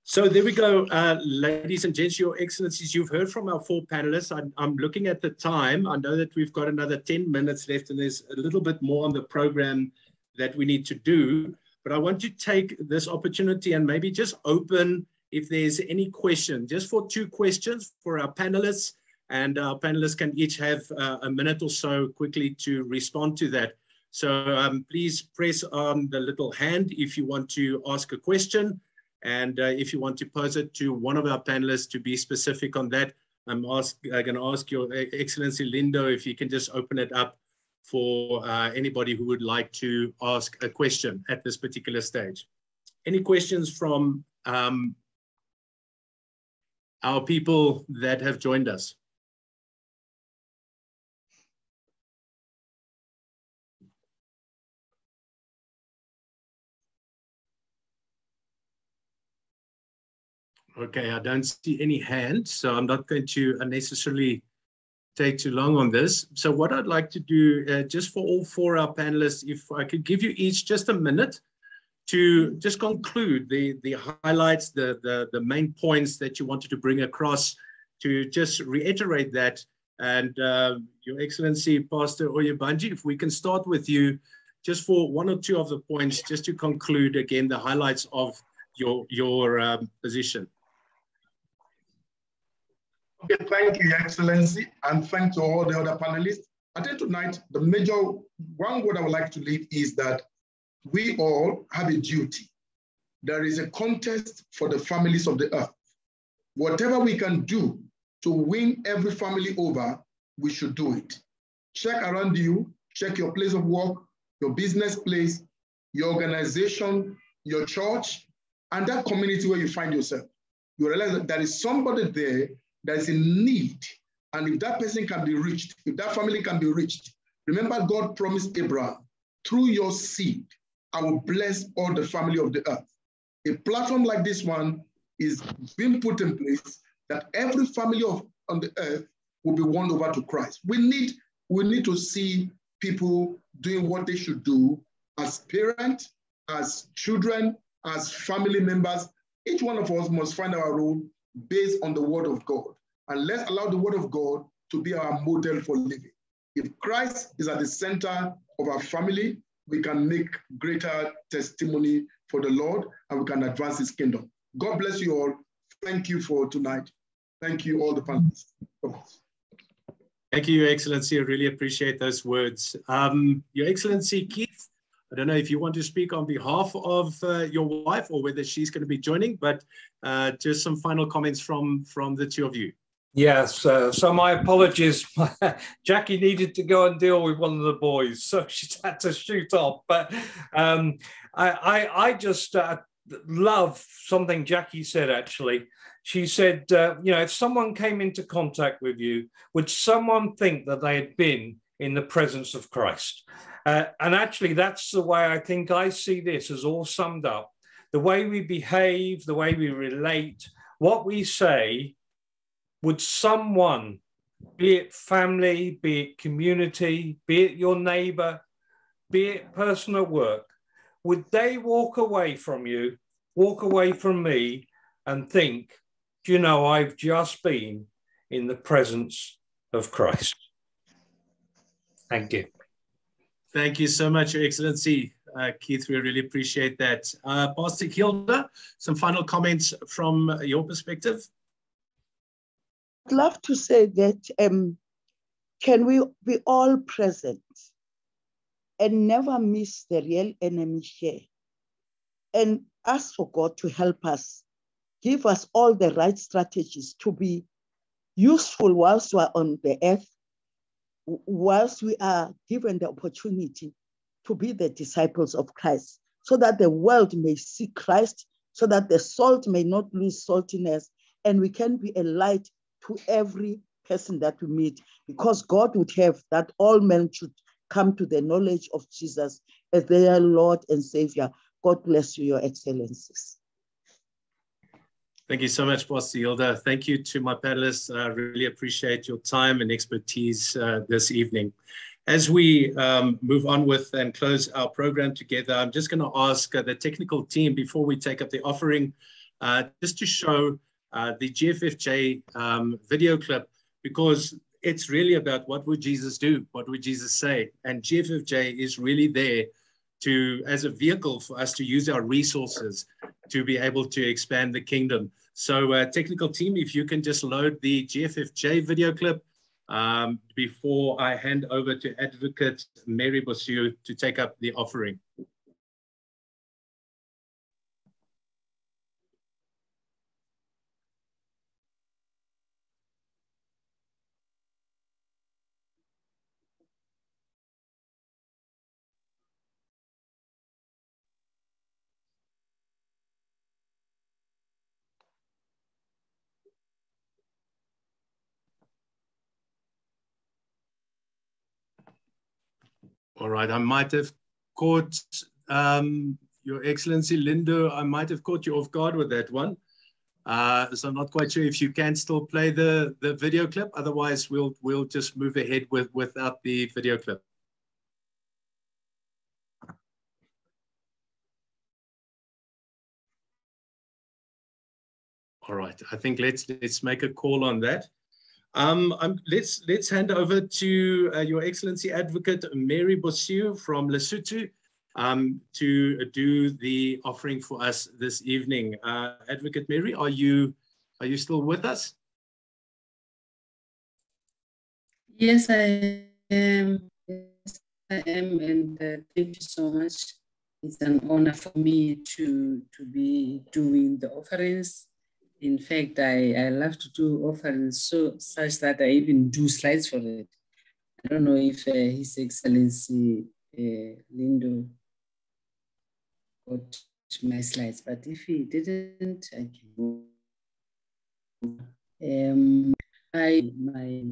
So there we go, uh, ladies and gents, Your Excellencies, you've heard from our four panelists. I'm, I'm looking at the time. I know that we've got another ten minutes left and there's a little bit more on the program that we need to do, but I want to take this opportunity and maybe just open if there's any question, just for two questions for our panelists, and our panelists can each have uh, a minute or so quickly to respond to that. So um, please press on the little hand if you want to ask a question. And uh, if you want to pose it to one of our panelists to be specific on that, I'm, ask, I'm going to ask Your Excellency Lindo if you can just open it up for uh, anybody who would like to ask a question at this particular stage. Any questions from um, our people that have joined us? Okay, I don't see any hand, so I'm not going to unnecessarily take too long on this. So what I'd like to do, uh, just for all four of our panelists, if I could give you each just a minute to just conclude the, the highlights, the, the, the main points that you wanted to bring across, to just reiterate that. And uh, Your Excellency, Pastor Oyebanji, if we can start with you, just for one or two of the points, just to conclude again the highlights of your, your um, position. Okay, thank you, Your Excellency, and thanks to all the other panelists. I think tonight, the major one word I would like to leave is that we all have a duty. There is a contest for the families of the earth. Whatever we can do to win every family over, we should do it. Check around you, check your place of work, your business place, your organization, your church, and that community where you find yourself. You realize that there is somebody there there is a need, and if that person can be reached, if that family can be reached, remember God promised Abraham, through your seed, I will bless all the family of the earth. A platform like this one is being put in place that every family of, on the earth will be won over to Christ. We need, we need to see people doing what they should do as parents, as children, as family members. Each one of us must find our role based on the word of God. And let's allow the word of God to be our model for living. If Christ is at the center of our family, we can make greater testimony for the Lord and we can advance his kingdom. God bless you all. Thank you for tonight. Thank you, all the panelists. Thank you, Your Excellency. I really appreciate those words. Um, Your Excellency Keith, I don't know if you want to speak on behalf of uh, your wife or whether she's going to be joining, but uh, just some final comments from, from the two of you. Yes, uh, so my apologies. Jackie needed to go and deal with one of the boys, so she's had to shoot off. But um, I, I, I just uh, love something Jackie said, actually. She said, uh, you know, if someone came into contact with you, would someone think that they had been in the presence of Christ? Uh, and actually, that's the way I think I see this as all summed up. The way we behave, the way we relate, what we say, would someone, be it family, be it community, be it your neighbor, be it personal work, would they walk away from you, walk away from me and think, do you know, I've just been in the presence of Christ? Thank you. Thank you so much, Your Excellency. Uh, Keith, we really appreciate that. Uh, Pastor Hilda, some final comments from your perspective? I'd love to say that um, can we be all present and never miss the real enemy here, and ask for God to help us, give us all the right strategies to be useful whilst we are on the earth, whilst we are given the opportunity to be the disciples of Christ, so that the world may see Christ, so that the salt may not lose saltiness, and we can be a light to every person that we meet, because God would have that all men should come to the knowledge of Jesus as their Lord and Savior. God bless you, Your Excellencies. Thank you so much, Boss Hilda. Thank you to my panelists. I really appreciate your time and expertise uh, this evening. As we um, move on with and close our program together, I'm just going to ask uh, the technical team, before we take up the offering, uh, just to show uh, the G F F J um, video clip, because it's really about what would Jesus do? What would Jesus say? And G F F J is really there to, as a vehicle for us to use our resources to be able to expand the kingdom. So uh, technical team, if you can just load the G F F J video clip um, before I hand over to Advocate Mary Bosiu to take up the offering. All right, I might have caught um, Your Excellency Lindo, I might have caught you off guard with that one. Uh, so I'm not quite sure if you can still play the, the video clip. Otherwise, we'll, we'll just move ahead with, without the video clip. All right, I think let's, let's make a call on that. Um, I'm, let's, let's hand over to uh, Your Excellency Advocate Mary Bosiu from Lesotho um, to do the offering for us this evening. Uh, Advocate Mary, are you, are you still with us? Yes, I am. Yes, I am, and uh, thank you so much. It's an honor for me to, to be doing the offerings. In fact, I, I love to do offerings so such that I even do slides for it. I don't know if uh, His Excellency uh, Lindo got my slides, but if he didn't, I can go. Um, I my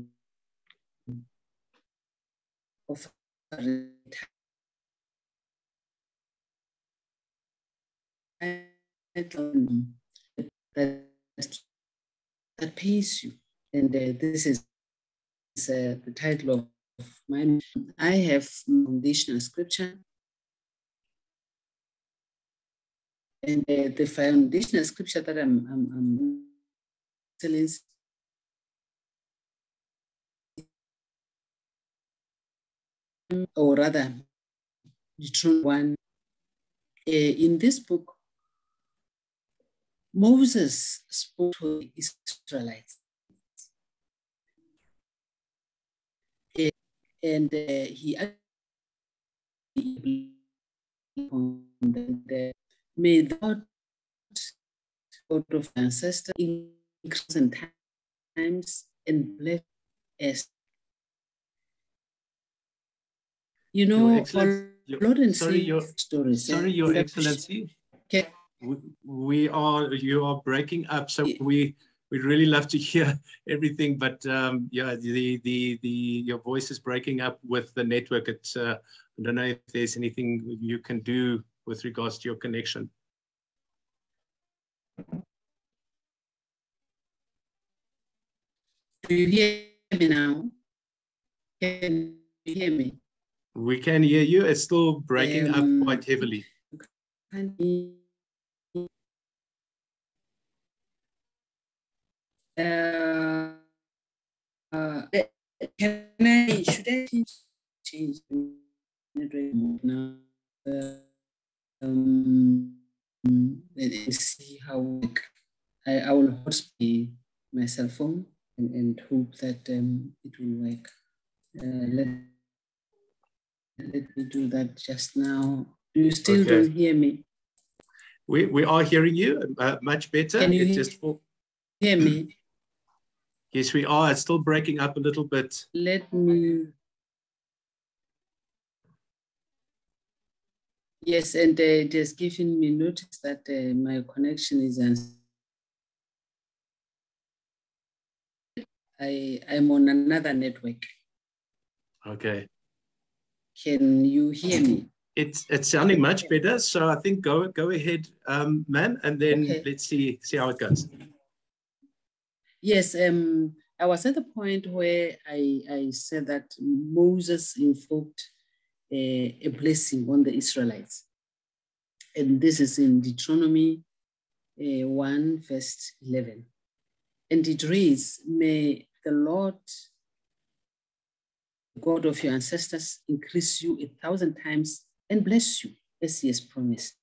offering. That that pays you. And uh, this is uh, the title of mine. I have foundational scripture. And uh, the foundational scripture that I'm, I'm, I'm telling is or rather, the true one. Uh, in this book, Moses spoke to the Israelites, and, and uh, he made the God of ancestors in present times and bless us. You know, your your, Lord and sorry, your, stories. Sorry, Your and, Excellency. Okay. We are, you are breaking up, so we we'd really love to hear everything, but um, yeah, the, the, the, your voice is breaking up with the network. It's, uh, I don't know if there's anything you can do with regards to your connection. Do you hear me now? Can you hear me? We can hear you. It's still breaking um, up quite heavily. Uh, uh, can I, should I change, change now? Uh, um, let's see how I, I will host my, my cell phone and, and hope that um, it will work. Uh, let, let me do that just now. You still okay. Don't hear me? We, we are hearing you uh, much better. Can you hear, just for hear me? Yes, we are. It's still breaking up a little bit. Let me. Yes, and uh, it has given me notice that uh, my connection is. I I'm on another network. Okay. Can you hear me? It's it's sounding much better, so I think go go ahead, um, ma'am, and then okay. let's see see how it goes. Yes, um, I was at the point where I I said that Moses invoked a, a blessing on the Israelites, and this is in Deuteronomy uh, one verse eleven, and it reads, "May the Lord, God of your ancestors, increase you a thousand times and bless you as he has promised."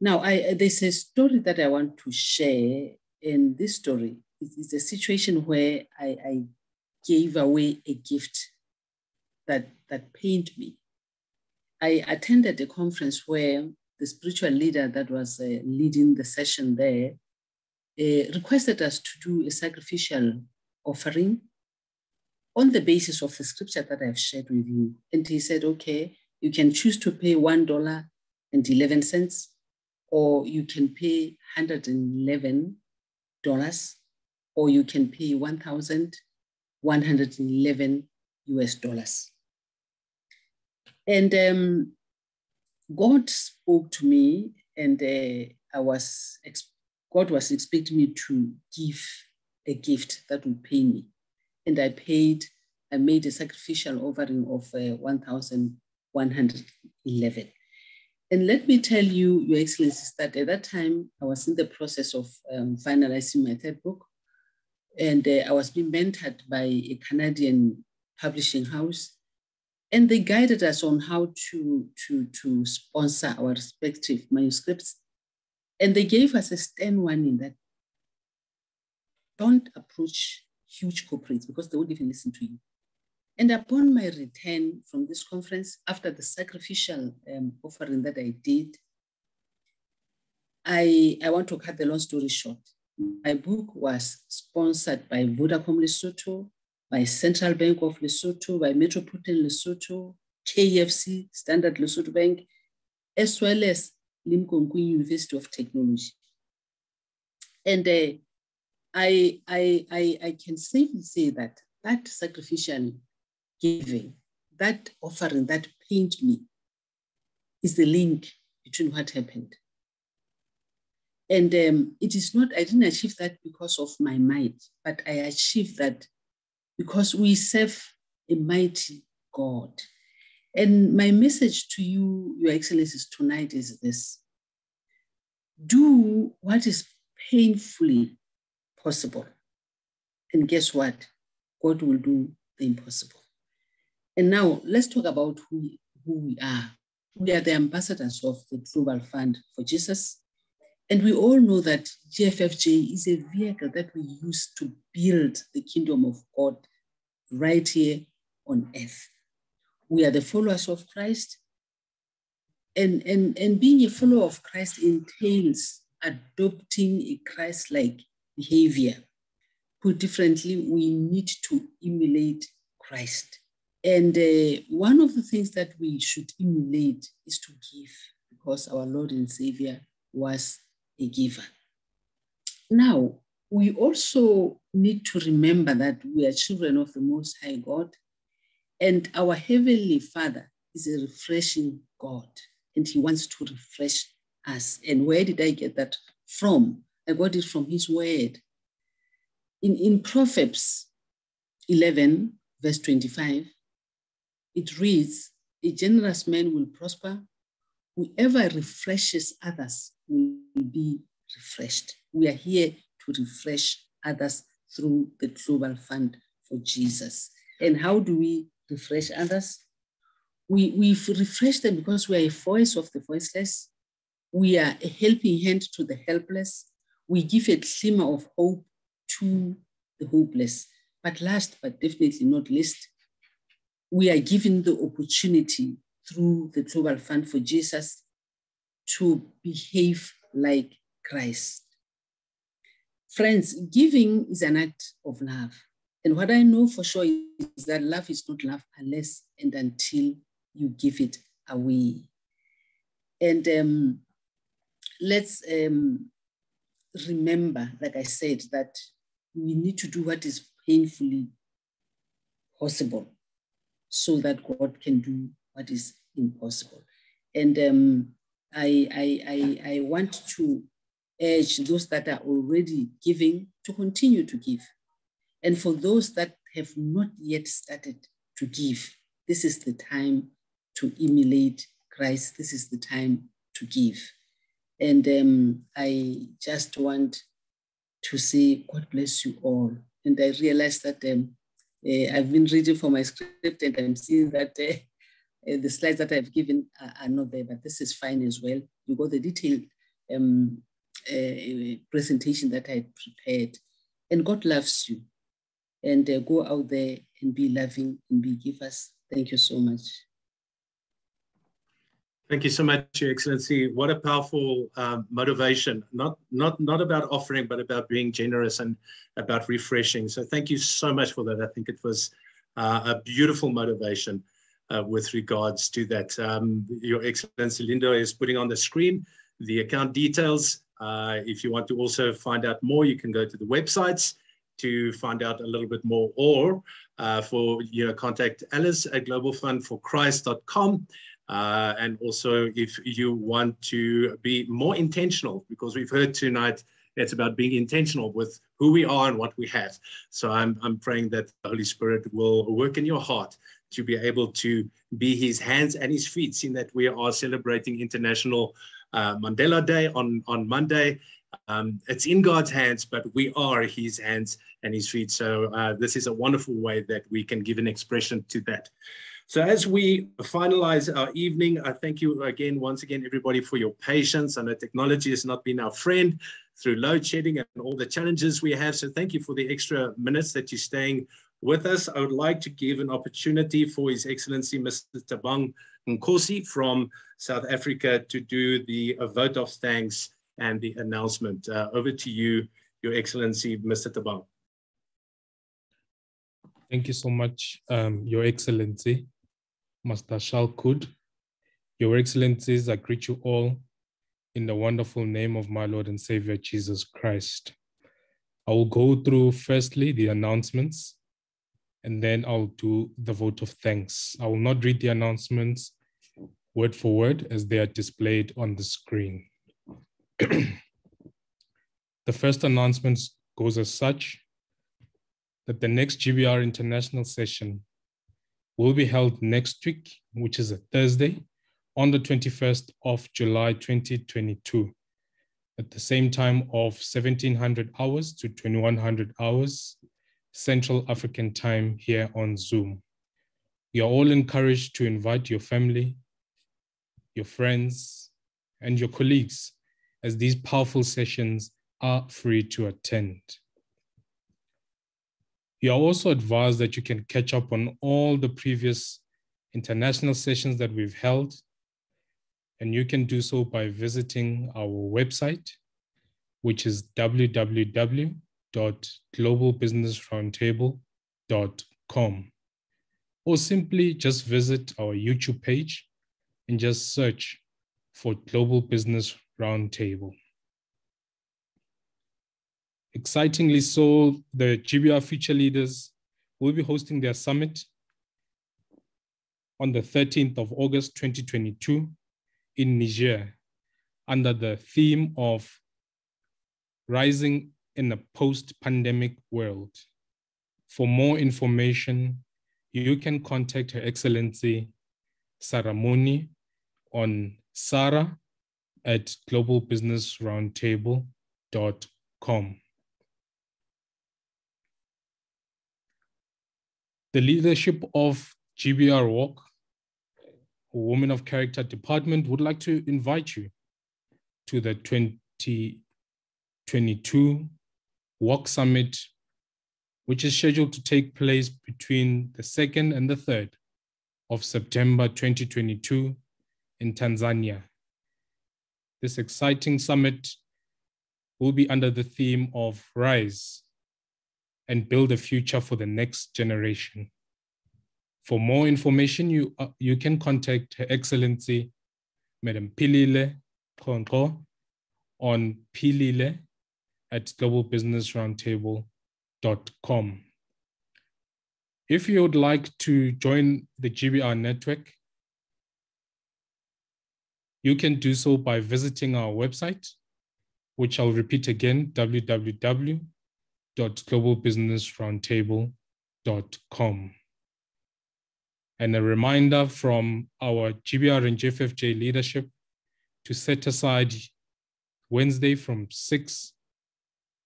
Now, I, there's a story that I want to share, and this story is a situation where I, I gave away a gift that, that pained me. I attended a conference where the spiritual leader that was uh, leading the session there uh, requested us to do a sacrificial offering on the basis of the scripture that I've shared with you. And he said, okay, you can choose to pay one dollar and eleven cents, or you can pay one hundred eleven dollars, or you can pay one thousand one hundred eleven US dollars. And um, God spoke to me, and uh, I was, God was expecting me to give a gift that would pay me. And I paid, I made a sacrificial offering of uh, one thousand one hundred eleven. And let me tell you, Your Excellencies, that at that time, I was in the process of um, finalizing my third book. And uh, I was being mentored by a Canadian publishing house. And they guided us on how to, to, to sponsor our respective manuscripts. And they gave us a stern warning that don't approach huge corporates, because they wouldn't even listen to you. And upon my return from this conference, after the sacrificial um, offering that I did, I, I want to cut the long story short. My book was sponsored by Vodacom Lesotho, by Central Bank of Lesotho, by Metropolitan Lesotho, K F C, Standard Lesotho Bank, as well as Limkokwing University of Technology. And uh, I, I, I, I can safely say that that sacrificial giving, that offering that pained me, is the link between what happened. And um, it is not, I didn't achieve that because of my might, but I achieved that because we serve a mighty God. And my message to you, Your Excellencies, tonight is this: do what is painfully possible. And guess what? God will do the impossible. And now let's talk about who, who we are. We are the ambassadors of the Global Fund for Jesus. And we all know that G F F J is a vehicle that we use to build the kingdom of God right here on earth. We are the followers of Christ. And, and, and being a follower of Christ entails adopting a Christ-like behavior. Put differently, we need to emulate Christ. And uh, one of the things that we should emulate is to give, because our Lord and Savior was a giver. Now, we also need to remember that we are children of the Most High God, and our Heavenly Father is a refreshing God, and he wants to refresh us. And where did I get that from? I got it from his word. In, in Proverbs eleven, verse twenty-five, it reads, "A generous man will prosper. Whoever refreshes others will be refreshed." We are here to refresh others through the Global Fund for Jesus. And how do we refresh others? We, we refresh them because we are a voice of the voiceless. We are a helping hand to the helpless. We give a glimmer of hope to the hopeless. But last, but definitely not least, we are given the opportunity through the Global Fund for Jesus to behave like Christ. Friends, giving is an act of love. And what I know for sure is that love is not love unless and until you give it away. And um, let's... Um, Remember, like I said, that we need to do what is painfully possible so that God can do what is impossible. And um, I, I, I, I want to urge those that are already giving to continue to give. And for those that have not yet started to give, this is the time to emulate Christ. This is the time to give. And um, I just want to say, God bless you all. And I realized that um, uh, I've been reading for my script and I'm seeing that uh, uh, the slides that I've given are, are not there, but this is fine as well. You got the detailed um, uh, presentation that I prepared. And God loves you. And uh, go out there and be loving and be givers. Thank you so much. Thank you so much, Your Excellency. What a powerful uh, motivation, not, not, not about offering, but about being generous and about refreshing. So thank you so much for that. I think it was uh, a beautiful motivation uh, with regards to that. Um, Your Excellency Lindo is putting on the screen the account details. Uh, if you want to also find out more, you can go to the websites to find out a little bit more, or uh, for, you know, contact Alice at global fund for christ dot com. Uh, and also, if you want to be more intentional, because we've heard tonight, it's about being intentional with who we are and what we have. So I'm, I'm praying that the Holy Spirit will work in your heart to be able to be his hands and his feet, seeing that we are celebrating International uh, Mandela Day on, on Monday. Um, it's in God's hands, but we are his hands and his feet. So uh, this is a wonderful way that we can give an expression to that. So as we finalize our evening, I thank you again, once again, everybody, for your patience. I know technology has not been our friend through load shedding and all the challenges we have. So thank you for the extra minutes that you're staying with us. I would like to give an opportunity for His Excellency, Mister Tabang Nkosi from South Africa, to do the vote of thanks and the announcement. Uh, over to you, Your Excellency, Mister Tabang. Thank you so much, um, Your Excellency, Master Charl Coode. Your Excellencies, I greet you all in the wonderful name of my Lord and Savior, Jesus Christ. I will go through firstly the announcements, and then I'll do the vote of thanks. I will not read the announcements word for word as they are displayed on the screen. The first announcement goes as such, that the next G B R International session will be held next week, which is a Thursday, on the twenty-first of July, twenty twenty-two, at the same time of seventeen hundred hours to twenty-one hundred hours, Central African time, here on Zoom. You're all encouraged to invite your family, your friends, and your colleagues, as these powerful sessions are free to attend. You are also advised that you can catch up on all the previous international sessions that we've held, and you can do so by visiting our website, which is w w w dot global business roundtable dot com, or simply just visit our YouTube page and just search for Global Business Roundtable. Excitingly so, the G B R Future Leaders will be hosting their summit on the thirteenth of August, twenty twenty-two in Niger, under the theme of Rising in a Post-Pandemic World. For more information, you can contact Her Excellency Sarah Muni on sarah at global business roundtable dot com. The leadership of G B R Walk, Women of Character Department, would like to invite you to the twenty twenty-two Walk Summit, which is scheduled to take place between the second and the third of September, twenty twenty-two in Tanzania. This exciting summit will be under the theme of Rise and Build a Future for the Next Generation. For more information, you, uh, you can contact Her Excellency, Madam Pilile Kongo, on pilile at global business roundtable dot com. If you would like to join the G B R network, You can do so by visiting our website, which I'll repeat again, w w w dot global business roundtable dot com. And a reminder from our G B R and J F F J leadership to set aside Wednesday from six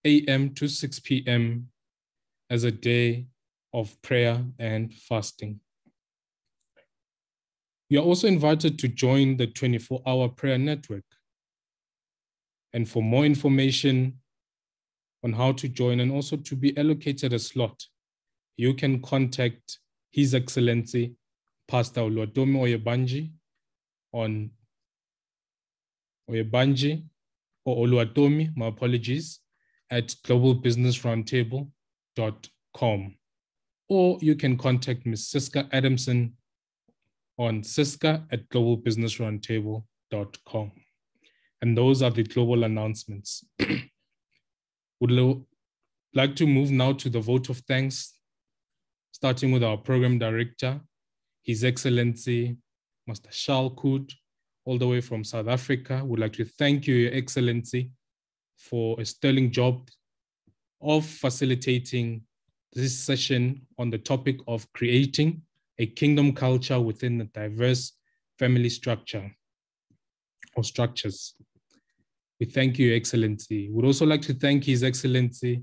a m to six p m as a day of prayer and fasting. You're also invited to join the twenty-four hour prayer network. And for more information on how to join and also to be allocated a slot, you can contact His Excellency Pastor Oluwatomi Oyebanji on Oyebanji or Oluwatomi, my apologies, at global business roundtable dot com. Or you can contact Miz Siska Adamson on Siska at global business roundtable dot com. And those are the global announcements. Would like to move now to the vote of thanks, starting with our program director, His Excellency, Mister Charl Coode, all the way from South Africa. Would like to thank you, Your Excellency, for a sterling job of facilitating this session on the topic of creating a kingdom culture within the diverse family structure or structures. We thank you, Your Excellency. We'd also like to thank His Excellency,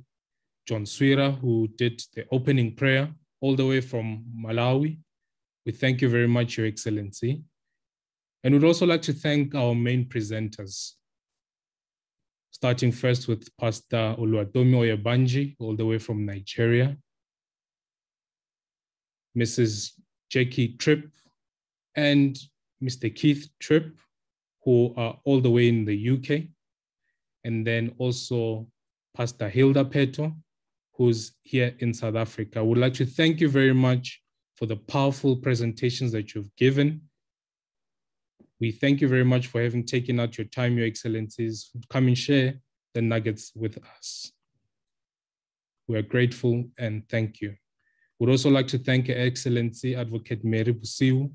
John Swira, who did the opening prayer all the way from Malawi. We thank you very much, Your Excellency. And we'd also like to thank our main presenters, starting first with Pastor Oluwatomi Oyebanji, all the way from Nigeria, Missus Jackie Tripp, and Mister Keith Tripp, who are all the way in the U K. And then also Pastor Hilda Pheto, who's here in South Africa. I would like to thank you very much for the powerful presentations that you've given. We thank you very much for having taken out your time, Your Excellencies. Come and share the nuggets with us. We are grateful and thank you. We'd also like to thank Your Excellency Advocate Mary Bosiu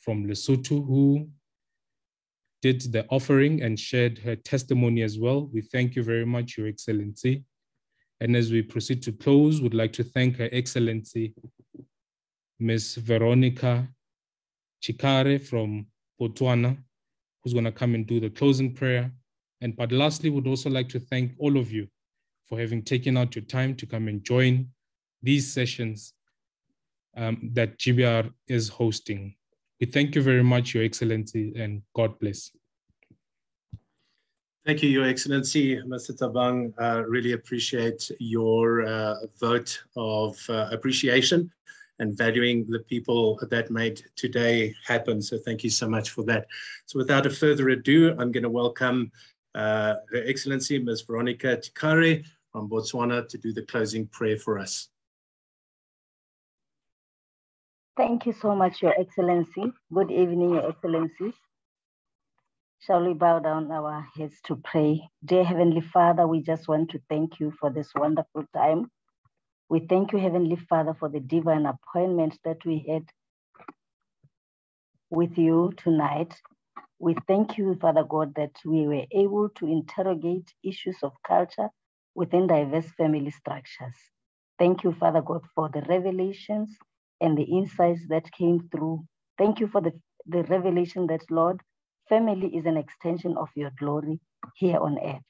from Lesotho, who did the offering and shared her testimony as well. We thank you very much, Your Excellency. And as we proceed to close, we'd like to thank Her Excellency, Miz Veronica Chikare from Botswana, who's going to come and do the closing prayer. And but lastly, we'd also like to thank all of you for having taken out your time to come and join these sessions um, that G B R is hosting. We thank you very much, Your Excellency, and God bless. Thank you, Your Excellency, Mister Tabang. Uh, really appreciate your uh, vote of uh, appreciation and valuing the people that made today happen. So thank you so much for that. So without a further ado, I'm going to welcome uh, Her Excellency, Miz Veronica Tikare from Botswana to do the closing prayer for us. Thank you so much, Your Excellency. Good evening, Your Excellencies. Shall we bow down our heads to pray? Dear Heavenly Father, we just want to thank you for this wonderful time. We thank you, Heavenly Father, for the divine appointment that we had with you tonight. We thank you, Father God, that we were able to interrogate issues of culture within diverse family structures. Thank you, Father God, for the revelations and the insights that came through. Thank you for the, the revelation that, Lord, family is an extension of your glory here on earth.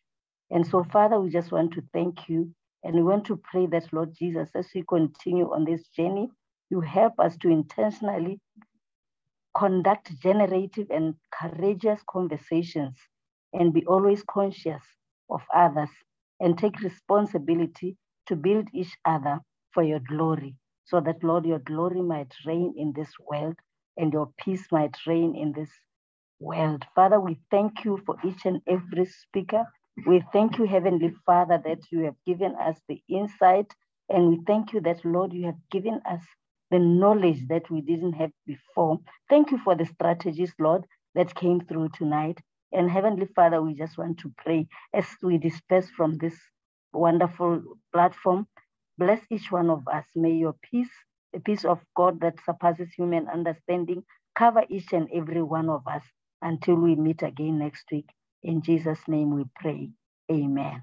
And so, Father, we just want to thank you. And we want to pray that, Lord Jesus, as we continue on this journey, you help us to intentionally conduct generative and courageous conversations and be always conscious of others and take responsibility to build each other for your glory, so that, Lord, your glory might reign in this world and your peace might reign in this world. Father, we thank you for each and every speaker. We thank you, Heavenly Father, that you have given us the insight. And we thank you that, Lord, you have given us the knowledge that we didn't have before. Thank you for the strategies, Lord, that came through tonight. And Heavenly Father, we just want to pray as we disperse from this wonderful platform. Bless each one of us. May your peace, the peace of God that surpasses human understanding, cover each and every one of us. until we meet again next week. In Jesus' name we pray. Amen.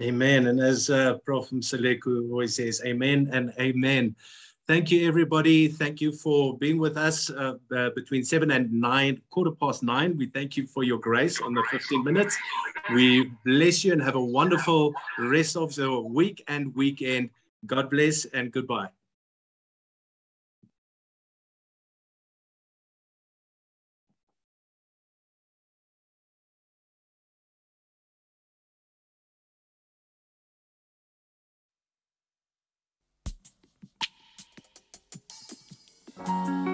Amen. And as uh, Prof Mseleku always says, amen and amen. Thank you, everybody. Thank you for being with us uh, uh, between seven and nine, quarter past nine. We thank you for your grace on the fifteen minutes. We bless you and have a wonderful rest of the week and weekend. God bless and goodbye. Thank you.